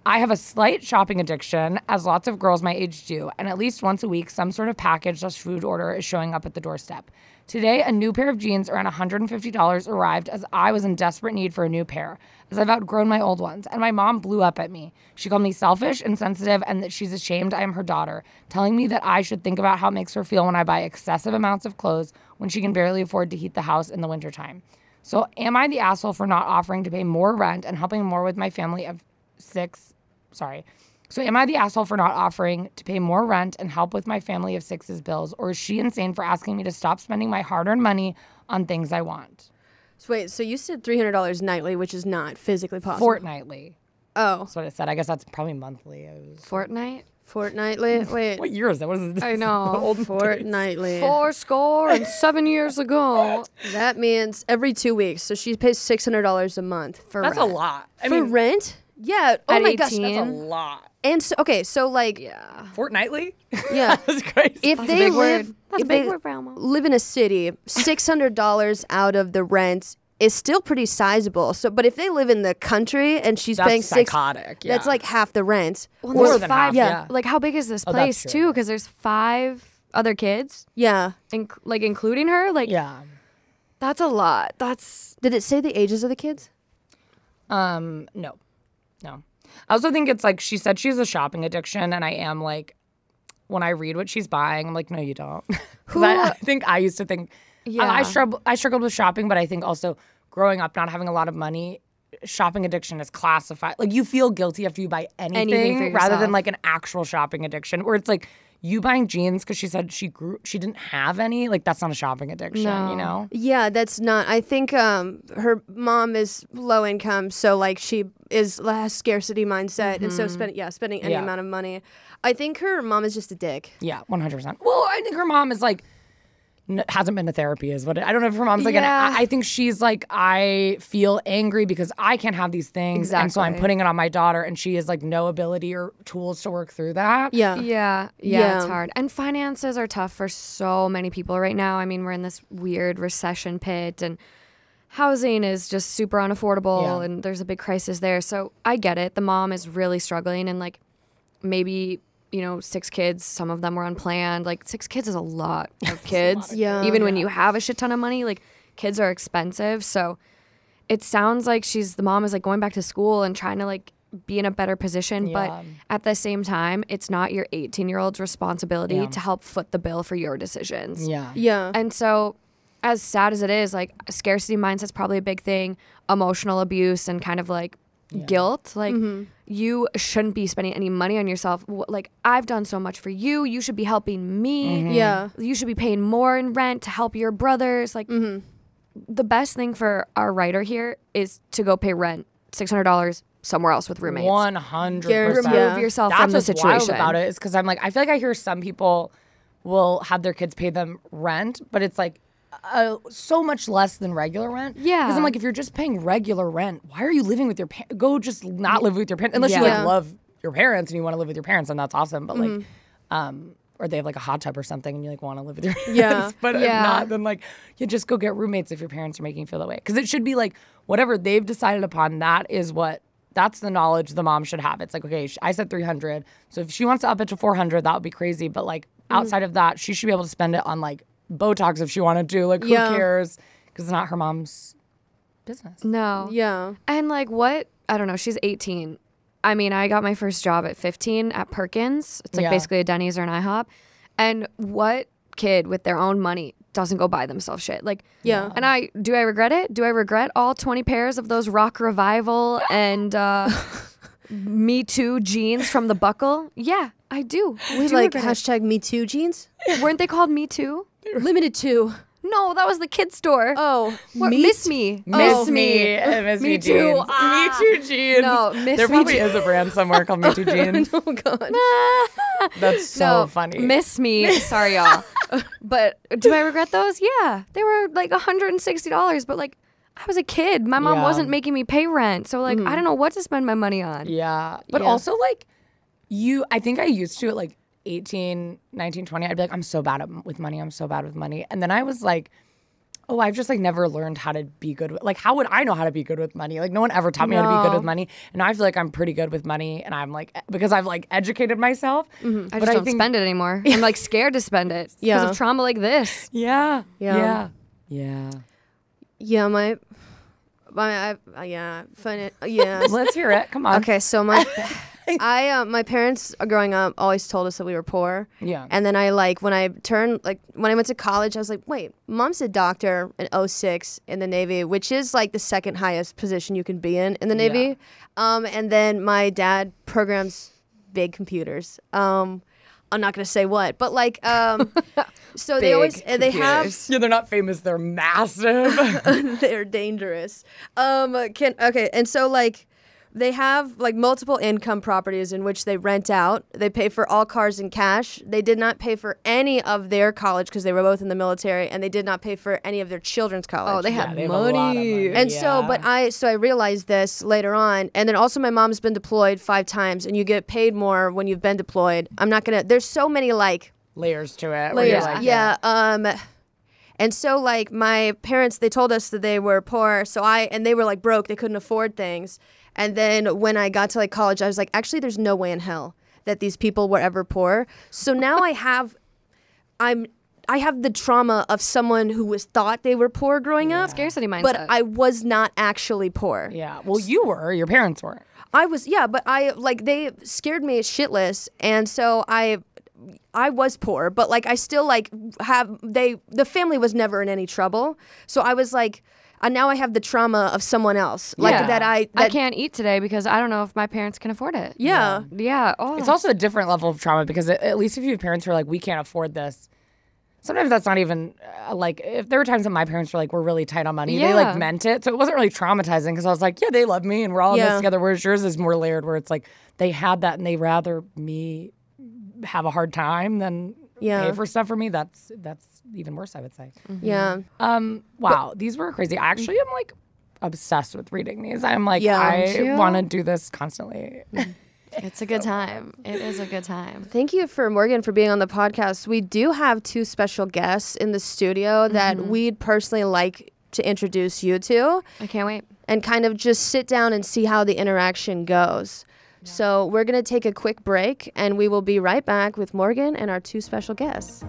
I have a slight shopping addiction, as lots of girls my age do, and at least once a week, some sort of package slash food order is showing up at the doorstep. Today, a new pair of jeans around one hundred fifty dollars arrived as I was in desperate need for a new pair, as I've outgrown my old ones, and my mom blew up at me. She called me selfish, insensitive, and that she's ashamed I am her daughter, telling me that I should think about how it makes her feel when I buy excessive amounts of clothes when she can barely afford to heat the house in the wintertime. So am I the asshole for not offering to pay more rent and helping more with my family of six? Sorry. So am I the asshole for not offering to pay more rent and help with my family of six's bills? Or is she insane for asking me to stop spending my hard-earned money on things I want? So wait, so you said three hundred dollars nightly, which is not physically possible. Fortnightly. Oh. That's what it said. I guess that's probably monthly. Fortnight? Fortnightly? Wait. What year is that? What is this? I know. Old Fortnightly. Four score and seven years ago. That means every two weeks. So she pays six hundred dollars a month for that's rent. That's a lot. I for mean, rent? Yeah. Oh my eighteen? Gosh, that's a lot. And so, okay, so like. Yeah. Fortnightly? Yeah. That's crazy. If that's they, a big live, word. That's if a big they word, Grandma. live in a city, six hundred dollars out of the rent is still pretty sizable. So, but if they live in the country and she's that's paying six, psychotic, yeah. that's like half the rent. Well, more than five, half, yeah. yeah. Like, how big is this oh, place too? Because there's five other kids. Yeah, in, like including her. Like, yeah, that's a lot. That's. Did it say the ages of the kids? Um, no, no. I also think it's like she said she has a shopping addiction, and I am like, when I read what she's buying, I'm like, no, you don't. Who? I, I think I used to think. Yeah. I, I, struggled, I struggled with shopping, but I think also growing up, not having a lot of money, shopping addiction is classified. Like, you feel guilty after you buy anything, anything rather than, like, an actual shopping addiction where it's, like, you buying jeans because she said she grew, she didn't have any. Like, that's not a shopping addiction, no. you know? Yeah, that's not. I think um, her mom is low income, so, like, she is has scarcity mindset. Mm-hmm. And so, spend, yeah, spending any yeah. amount of money. I think her mom is just a dick. Yeah, one hundred percent. Well, I think her mom is, like, No, hasn't been to therapy is what it, I don't know if her mom's like yeah. an, I think she's like, I feel angry because I can't have these things exactly. and so I'm putting it on my daughter, and she has like no ability or tools to work through that. Yeah. yeah yeah yeah it's hard, and finances are tough for so many people right now. I mean, we're in this weird recession pit, and housing is just super unaffordable, yeah. and there's a big crisis there. So I get it. The mom is really struggling, and like maybe, you know, six kids, some of them were unplanned. Like six kids is a lot of kids. Lot yeah. of Even yeah. when you have a shit ton of money, like kids are expensive. So it sounds like she's, the mom is like going back to school and trying to like be in a better position. Yeah. But at the same time, it's not your eighteen year old's responsibility yeah. to help foot the bill for your decisions. Yeah. Yeah. And so, as sad as it is, like scarcity mindset's probably a big thing, emotional abuse and kind of like yeah. guilt. Like mm-hmm. you shouldn't be spending any money on yourself. Like I've done so much for you. You should be helping me. Mm-hmm. Yeah. You should be paying more in rent to help your brothers. Like mm-hmm. the best thing for our writer here is to go pay rent, six hundred dollars somewhere else with roommates. one hundred percent. Remove yeah. yourself That's from the situation. That's what's wild about it, is because I'm like, I feel like I hear some people will have their kids pay them rent, but it's like, Uh, so much less than regular rent. Yeah. Because I'm like, if you're just paying regular rent, why are you living with your parents? Go just not live with your parents. Unless yeah. you like love your parents and you want to live with your parents, and that's awesome. But mm-hmm. like, um, or they have like a hot tub or something and you like want to live with your parents. Yeah. But yeah. if not, then like, you just go get roommates if your parents are making you feel that way. Because it should be like, whatever they've decided upon, that is what, that's the knowledge the mom should have. It's like, okay, I said three hundred. So if she wants to up it to four hundred, that would be crazy. But like, mm-hmm. outside of that, she should be able to spend it on like, Botox if she wanted to, like who yeah. cares, because it's not her mom's business. No. Yeah. And like, what, I don't know, she's eighteen. I mean, I got my first job at fifteen at Perkins. It's like yeah. basically a Denny's or an IHOP. And what kid with their own money doesn't go buy themselves shit? Like yeah. And I do I regret it? Do I regret all twenty pairs of those Rock Revival and uh Me Too jeans from the Buckle? Yeah, I do. Wait, do like hashtag it? Me Too jeans? Weren't they called Me Too? Limited to. No, that was the kid store. Oh. What, miss me. Miss oh. me. Miss me, me too. Jeans. Ah. Me too jeans. No, miss there me probably is a brand somewhere called Me Too jeans. Oh, God. Ah. That's so no, funny. Miss me. Sorry, y'all. But do I regret those? Yeah. They were like one hundred sixty dollars, but like, I was a kid. My mom yeah. wasn't making me pay rent. So like, mm-hmm. I don't know what to spend my money on. Yeah. But yeah. also like, you, I think I used to it like, eighteen, nineteen, twenty, I'd be like, I'm so bad at, with money. I'm so bad with money. And then I was like, oh, I've just like never learned how to be good with, like, how would I know how to be good with money? Like no one ever taught me no. how to be good with money. And now I feel like I'm pretty good with money, and I'm like, because I've like educated myself. Mm-hmm. I just but don't I think, spend it anymore. I'm like scared to spend it because yeah. of trauma like this. Yeah. Yeah. Yeah. Yeah. Yeah my, my, I, yeah. Find it, yeah. Let's hear it. Come on. Okay. So my... I uh, my parents growing up always told us that we were poor. Yeah. And then I like when I turned like when I went to college, I was like, wait, mom's a doctor in oh six in the Navy, which is like the second highest position you can be in in the Navy. Yeah. Um, and then my dad programs big computers. Um, I'm not gonna say what, but like um, so they always computers. They have yeah they're not famous, they're massive. They're dangerous. Um, can okay and so like. They have like multiple income properties in which they rent out. They pay for all cars in cash. They did not pay for any of their college because they were both in the military, and they did not pay for any of their children's college. Oh, they yeah, have they money. Have a lot of money. And yeah. so, but I, so I realized this later on. And then also my mom's been deployed five times, and you get paid more when you've been deployed. I'm not gonna, there's so many like. Layers to it. Layers, like, yeah. yeah. Um, And so, like, my parents, they told us that they were poor, so I, and they were, like, broke. They couldn't afford things. And then when I got to, like, college, I was like, actually, there's no way in hell that these people were ever poor. So now I have, I'm, I have the trauma of someone who was thought they were poor growing yeah. up. Scarcity mindset. But I was not actually poor. Yeah. Well, you were. Your parents weren't. I was, yeah, but I, like, they scared me shitless, and so I... I was poor, but like I still like have they the family was never in any trouble. So I was like, and now I have the trauma of someone else. Like yeah. that I that I can't eat today because I don't know if my parents can afford it. Yeah. Yeah. yeah. Oh. It's also a different level of trauma because it, at least if you have parents who are like, we can't afford this. Sometimes that's not even uh, like if there were times that my parents were like, we're really tight on money. Yeah. They like meant it. So it wasn't really traumatizing because I was like, yeah, they love me and we're all yeah. in this together. Whereas yours is more layered where it's like they had that and they rather me have a hard time than yeah. pay for stuff for me. That's that's even worse, I would say. Mm-hmm. Yeah. Um. Wow. But these were crazy. I actually am like obsessed with reading these. I'm like, yeah, I want to do this constantly. It's a good so time. Fun. It is a good time. Thank you for Morgan for being on the podcast. We do have two special guests in the studio mm-hmm. that we'd personally like to introduce you to. I can't wait. And kind of just sit down and see how the interaction goes. Yeah. So we're going to take a quick break, and we will be right back with Morgan and our two special guests.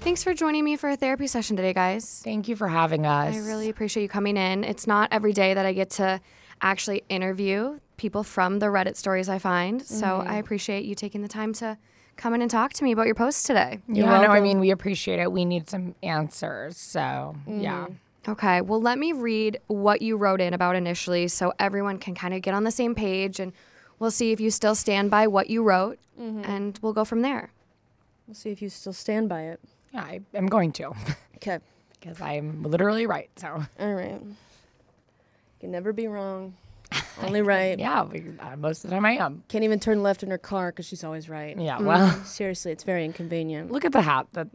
Thanks for joining me for a therapy session today, guys. Thank you for having us. I really appreciate you coming in. It's not every day that I get to actually interview people from the Reddit stories I find. Mm-hmm. So I appreciate you taking the time to come in and talk to me about your posts today. You're yeah, welcome. No, I mean, we appreciate it. We need some answers. So, mm-hmm. yeah. Okay. Well, let me read what you wrote in about initially so everyone can kind of get on the same page, and we'll see if you still stand by what you wrote, mm-hmm. and we'll go from there. We'll see if you still stand by it. Yeah, I am going to. Okay. Because I'm literally right, so. All right. You can never be wrong. Only right. Yeah, we, uh, most of the time I am. Can't even turn left in her car because she's always right. Yeah, well. Mm-hmm. Seriously, it's very inconvenient. Look at the hat. That,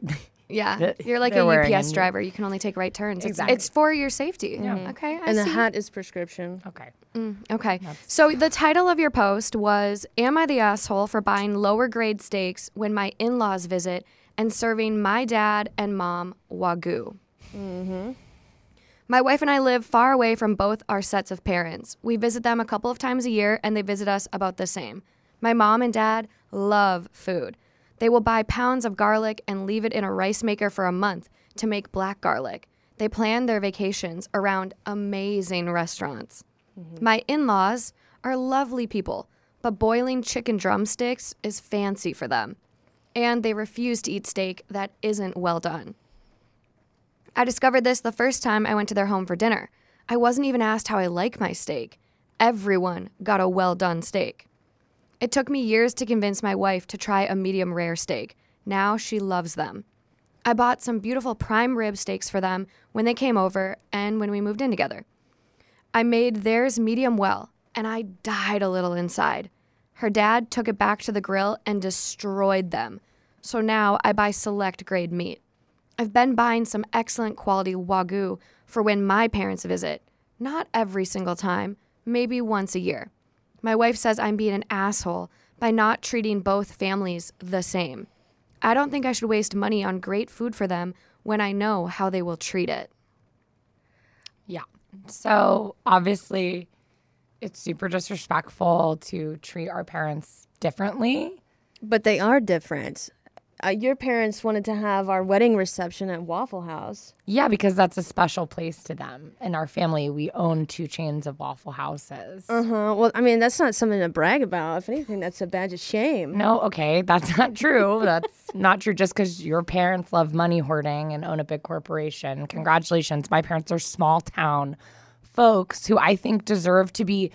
yeah, that you're like a U P S driver. You can only take right turns. Exactly. It's, it's for your safety. Yeah. Mm-hmm. Okay, I And see. The hat is prescription. Okay. Mm, okay. That's so the title of your post was, Am I the Asshole for Buying Lower Grade Steaks When My In-Laws Visit and Serving My Dad and Mom Wagyu? Mm-hmm. My wife and I live far away from both our sets of parents. We visit them a couple of times a year, and they visit us about the same. My mom and dad love food. They will buy pounds of garlic and leave it in a rice maker for a month to make black garlic. They plan their vacations around amazing restaurants. Mm-hmm. My in-laws are lovely people, but boiling chicken drumsticks is fancy for them, and they refuse to eat steak that isn't well done. I discovered this the first time I went to their home for dinner. I wasn't even asked how I like my steak. Everyone got a well-done steak. It took me years to convince my wife to try a medium rare steak. Now she loves them. I bought some beautiful prime rib steaks for them when they came over and when we moved in together. I made theirs medium well, and I died a little inside. Her dad took it back to the grill and destroyed them. So now I buy select grade meat. I've been buying some excellent quality Wagyu for when my parents visit. Not every single time, maybe once a year. My wife says I'm being an asshole by not treating both families the same. I don't think I should waste money on great food for them when I know how they will treat it. Yeah. So obviously it's super disrespectful to treat our parents differently. But they are different. Uh, your parents wanted to have our wedding reception at Waffle House. Yeah, because that's a special place to them. In our family, we own two chains of Waffle Houses. Uh-huh. Well, I mean, that's not something to brag about. If anything, that's a badge of shame. No, okay, that's not true. That's not true. Just because your parents love money hoarding and own a big corporation, congratulations. My parents are small town folks who I think deserve to be,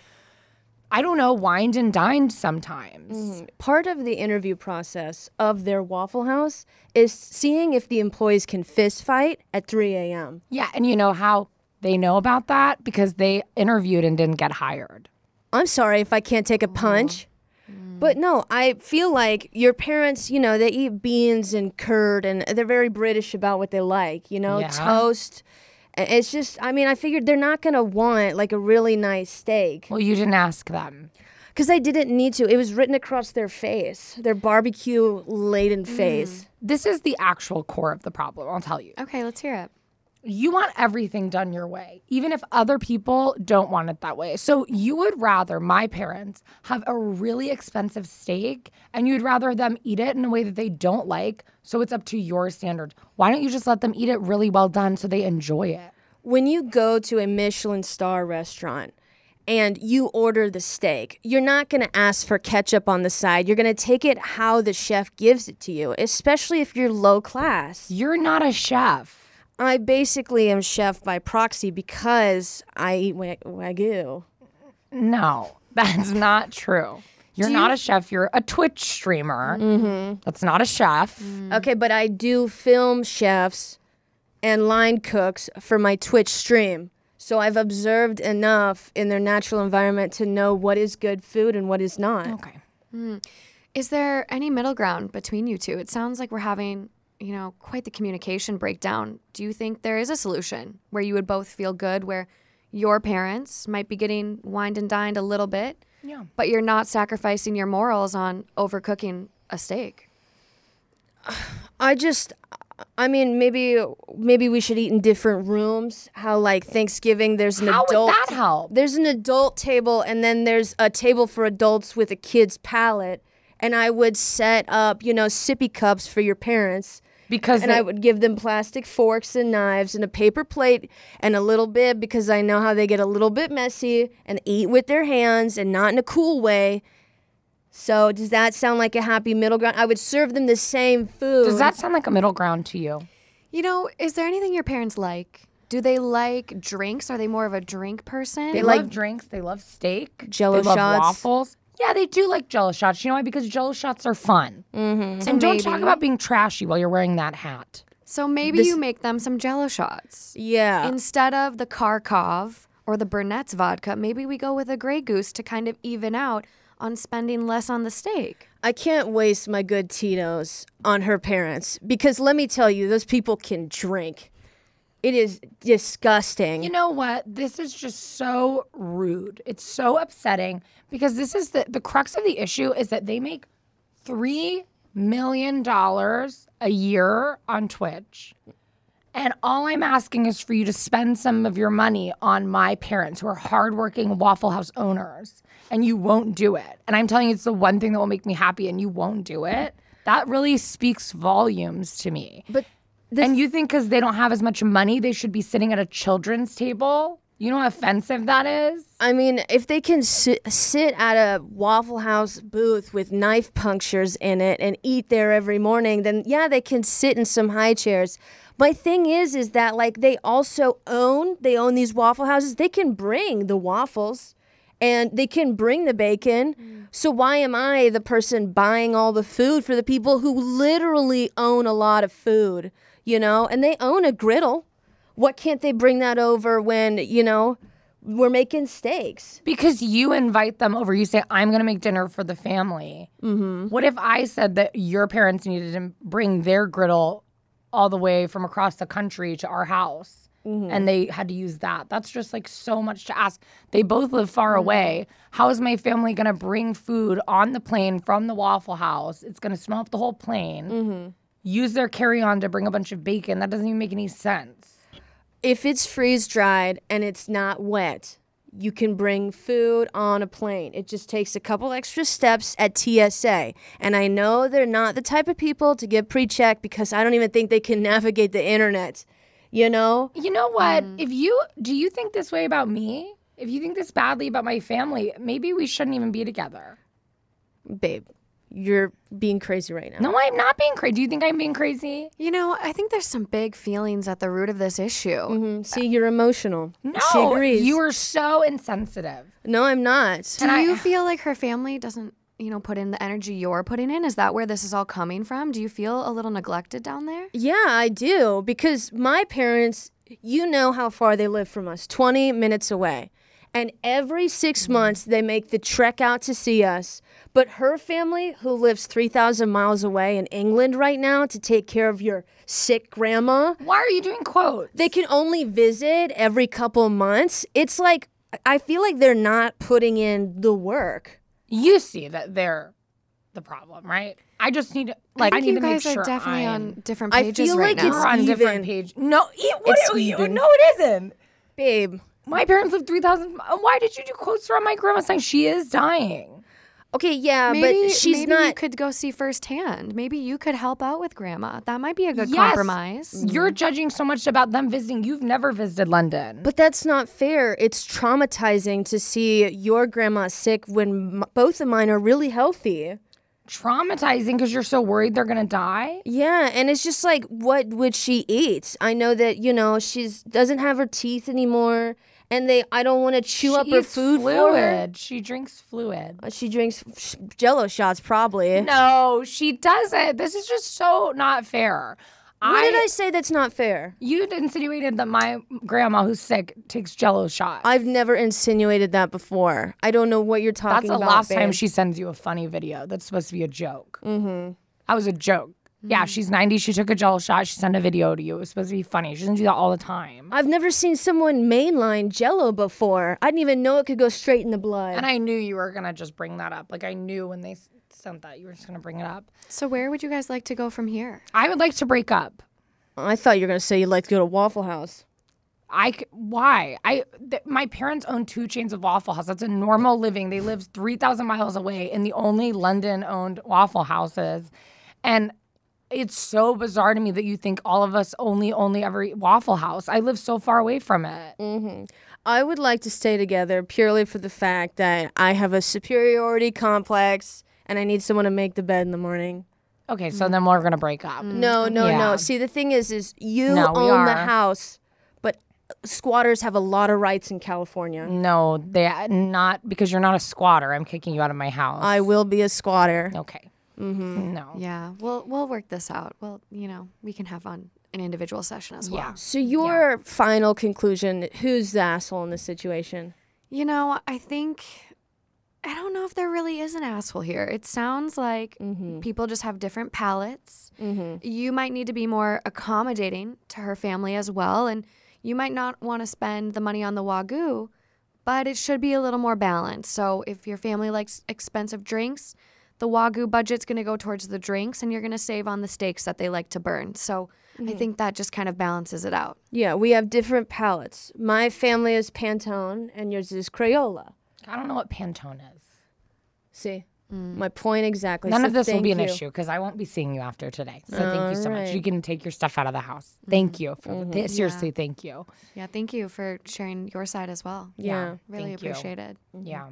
I don't know, wined and dined sometimes. Mm-hmm. Part of the interview process of their Waffle House is seeing if the employees can fist fight at three a m Yeah, and you know how they know about that? Because they interviewed and didn't get hired. I'm sorry if I can't take a punch. Mm. But no, I feel like your parents, you know, they eat beans and curd, and they're very British about what they like, you know, yeah. Toast. It's just, I mean, I figured they're not going to want, like, a really nice steak. Well, you didn't ask them. Because they didn't need to. It was written across their face, their barbecue-laden mm. face. This is the actual core of the problem, I'll tell you. Okay, let's hear it. You want everything done your way, even if other people don't want it that way. So you would rather my parents have a really expensive steak, and you'd rather them eat it in a way that they don't like, so it's up to your standards. Why don't you just let them eat it really well done so they enjoy it? When you go to a Michelin star restaurant and you order the steak, you're not going to ask for ketchup on the side. You're going to take it how the chef gives it to you, especially if you're low class. You're not a chef. I basically am chef by proxy because I eat Wagyu. No, that's not true. You're do not you... a chef. You're a Twitch streamer. Mm-hmm. That's not a chef. Mm. Okay, but I do film chefs and line cooks for my Twitch stream. So I've observed enough in their natural environment to know what is good food and what is not. Okay. Mm. Is there any middle ground between you two? It sounds like we're having, you know, quite the communication breakdown. Do you think there is a solution where you would both feel good, where your parents might be getting wined and dined a little bit, Yeah. But you're not sacrificing your morals on overcooking a steak. I just, I mean, maybe maybe we should eat in different rooms. How, like, Thanksgiving, there's an how adult. How would that help? There's an adult table, and then there's a table for adults with a kid's palate. And I would set up, you know, sippy cups for your parents. Because and they, I would give them plastic forks and knives and a paper plate and a little bib, because I know how they get a little bit messy and eat with their hands and not in a cool way. So does that sound like a happy middle ground? I would serve them the same food. Does that sound like a middle ground to you? You know, is there anything your parents like? Do they like drinks? Are they more of a drink person? They, they like love drinks. They love steak. Jello they shots. Love waffles. Yeah, they do like Jello shots. You know why? Because Jello shots are fun. Mm-hmm. So and maybe, don't talk about being trashy while you're wearing that hat. So maybe this, you make them some Jello shots. Yeah. Instead of the Karkov or the Burnett's vodka, maybe we go with a Grey Goose to kind of even out on spending less on the steak. I can't waste my good Tito's on her parents, because let me tell you, those people can drink. It is disgusting. You know what? This is just so rude. It's so upsetting, because this is the, the crux of the issue is that they make three million dollars a year on Twitch. And all I'm asking is for you to spend some of your money on my parents, who are hardworking Waffle House owners, and you won't do it. And I'm telling you, it's the one thing that will make me happy, and you won't do it. That really speaks volumes to me. But This and you think because they don't have as much money, they should be sitting at a children's table? You know how offensive that is? I mean, if they can sit, sit at a Waffle House booth with knife punctures in it and eat there every morning, then yeah, they can sit in some high chairs. My thing is, is that like they also own, they own these Waffle Houses. They can bring the waffles and they can bring the bacon. Mm. So why am I the person buying all the food for the people who literally own a lot of food? You know, and they own a griddle. What can't they bring that over when, you know, we're making steaks? Because you invite them over. You say, I'm going to make dinner for the family. Mm-hmm. What if I said that your parents needed to bring their griddle all the way from across the country to our house? Mm-hmm. And they had to use that. That's just like so much to ask. They both live far mm-hmm. away. How is my family going to bring food on the plane from the Waffle House? It's going to smell up the whole plane. Mm-hmm. Use their carry-on to bring a bunch of bacon. That doesn't even make any sense. If it's freeze-dried and it's not wet, you can bring food on a plane. It just takes a couple extra steps at T S A. And I know they're not the type of people to get pre-checked, because I don't even think they can navigate the internet, you know? You know what? Um, if you do you think this way about me? If you think this badly about my family, maybe we shouldn't even be together. Babe. You're being crazy right now. No, I'm not being crazy. Do you think I'm being crazy? You know, I think there's some big feelings at the root of this issue. Mm-hmm. See, you're emotional. No, she agrees. You are so insensitive. No, I'm not. Do and you I, feel like her family doesn't, you know, put in the energy you're putting in? Is that where this is all coming from? Do you feel a little neglected down there? Yeah, I do. Because my parents, you know how far they live from us, twenty minutes away. And every six months, they make the trek out to see us. But her family, who lives three thousand miles away in England right now to take care of your sick grandma. Why are you doing quotes? They can only visit every couple months. It's like, I feel like they're not putting in the work. You see that they're the problem, right? I just need to, like, I, I need to make sure I you guys are definitely I'm, on different pages I feel right like now. It's on even. Different pages. No, it, what it's are you? Even. No, it isn't. Babe. My parents live three thousand. Why did you do quotes around my grandma saying she is dying? Okay, yeah, maybe, but she's maybe not. Maybe you could go see firsthand. Maybe you could help out with grandma. That might be a good yes, compromise. Mm-hmm. You're judging so much about them visiting. You've never visited London. But that's not fair. It's traumatizing to see your grandma sick when m both of mine are really healthy. Traumatizing because you're so worried they're gonna die. Yeah, and it's just like, what would she eat? I know that, you know, she's doesn't have her teeth anymore, and they I don't want to chew she up her food fluid. For her. She drinks fluid. Uh, she drinks sh Jello shots, probably. No, she doesn't. This is just so not fair. What I, did I say that's not fair? You insinuated that my grandma who's sick takes Jello shots. I've never insinuated that before. I don't know what you're talking about. That's the about, last babe. Time she sends you a funny video. That's supposed to be a joke. Mm-hmm. That was a joke. Yeah, she's ninety. She took a gel shot. She sent a video to you. It was supposed to be funny. She doesn't do that all the time. I've never seen someone mainline Jell-O before. I didn't even know it could go straight in the blood. And I knew you were going to just bring that up. Like, I knew when they sent that, you were just going to bring it up. So where would you guys like to go from here? I would like to break up. I thought you were going to say you'd like to go to Waffle House. I, why? I, th- my parents own two chains of Waffle House. That's a normal living. They live three thousand miles away in the only London-owned Waffle Houses. And it's so bizarre to me that you think all of us only, only ever eat Waffle House. I live so far away from it. Mm-hmm. I would like to stay together purely for the fact that I have a superiority complex and I need someone to make the bed in the morning. Okay, so mm-hmm. then we're going to break up. No, no, yeah. no. See, the thing is, is you no, own the house, but squatters have a lot of rights in California. No, they're not, because you're not a squatter. I'm kicking you out of my house. I will be a squatter. Okay. Mm-hmm. No. Yeah. We'll we'll work this out. Well, you know, we can have on an individual session as well. Yeah. So your yeah. final conclusion, who's the asshole in this situation? You know, I think, I don't know if there really is an asshole here. It sounds like mm-hmm. people just have different palates. Mm-hmm. You might need to be more accommodating to her family as well. And you might not want to spend the money on the Wagyu, but it should be a little more balanced. So if your family likes expensive drinks, the Wagyu budget's going to go towards the drinks, and you're going to save on the steaks that they like to burn. So mm-hmm. I think that just kind of balances it out. Yeah, we have different palates. My family is Pantone, and yours is Crayola. I don't know what Pantone is. See? Mm. My point exactly. None so of this will be an you. issue, because I won't be seeing you after today. So All thank you so right. much. You can take your stuff out of the house. Mm-hmm. Thank you. For mm-hmm. this. Seriously, yeah. thank you. Yeah, thank you for sharing your side as well. Yeah. yeah really appreciate it. Mm-hmm. Yeah.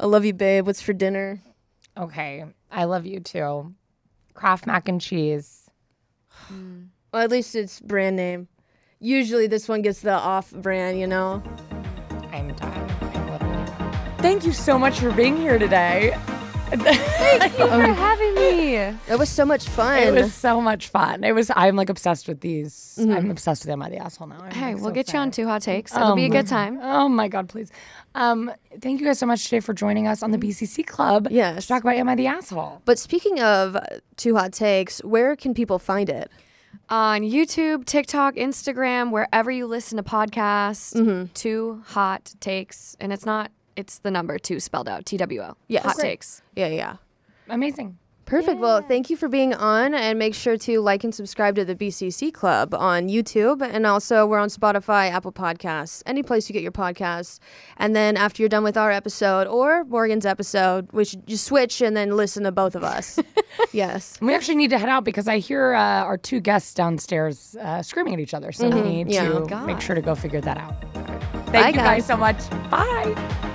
I love you, babe. What's for dinner? Okay, I love you too. Kraft mac and cheese. Mm. Well, at least it's brand name. Usually this one gets the off-brand, you know? I'm done. I'm literally... Thank you so much for being here today. Thank you for having me. It was so much fun. It was so much fun. It was. I'm like obsessed with these. Mm-hmm. I'm obsessed with Am I the Asshole now? I'm hey, like we'll so get excited. You on Two Hot Takes. It'll um, be a good time. Oh my God, please. Um, thank you guys so much today for joining us on the B C C Club. Yes. To talk about Am I the Asshole? But speaking of Two Hot Takes, where can people find it? On YouTube, TikTok, Instagram, wherever you listen to podcasts. Mm-hmm. Two Hot Takes, and it's not. It's the number two spelled out, T W O. Yes. Hot Great. Takes. Yeah, yeah. Amazing. Perfect. Yeah. Well, thank you for being on, and make sure to like and subscribe to the B C C Club on YouTube, and also we're on Spotify, Apple Podcasts, any place you get your podcasts. And then after you're done with our episode or Morgan's episode, we should just switch and then listen to both of us. Yes. We actually need to head out because I hear uh, our two guests downstairs uh, screaming at each other, so mm-hmm. we need yeah. to oh, make sure to go figure that out. Thank Bye, you guys. guys so much. Bye.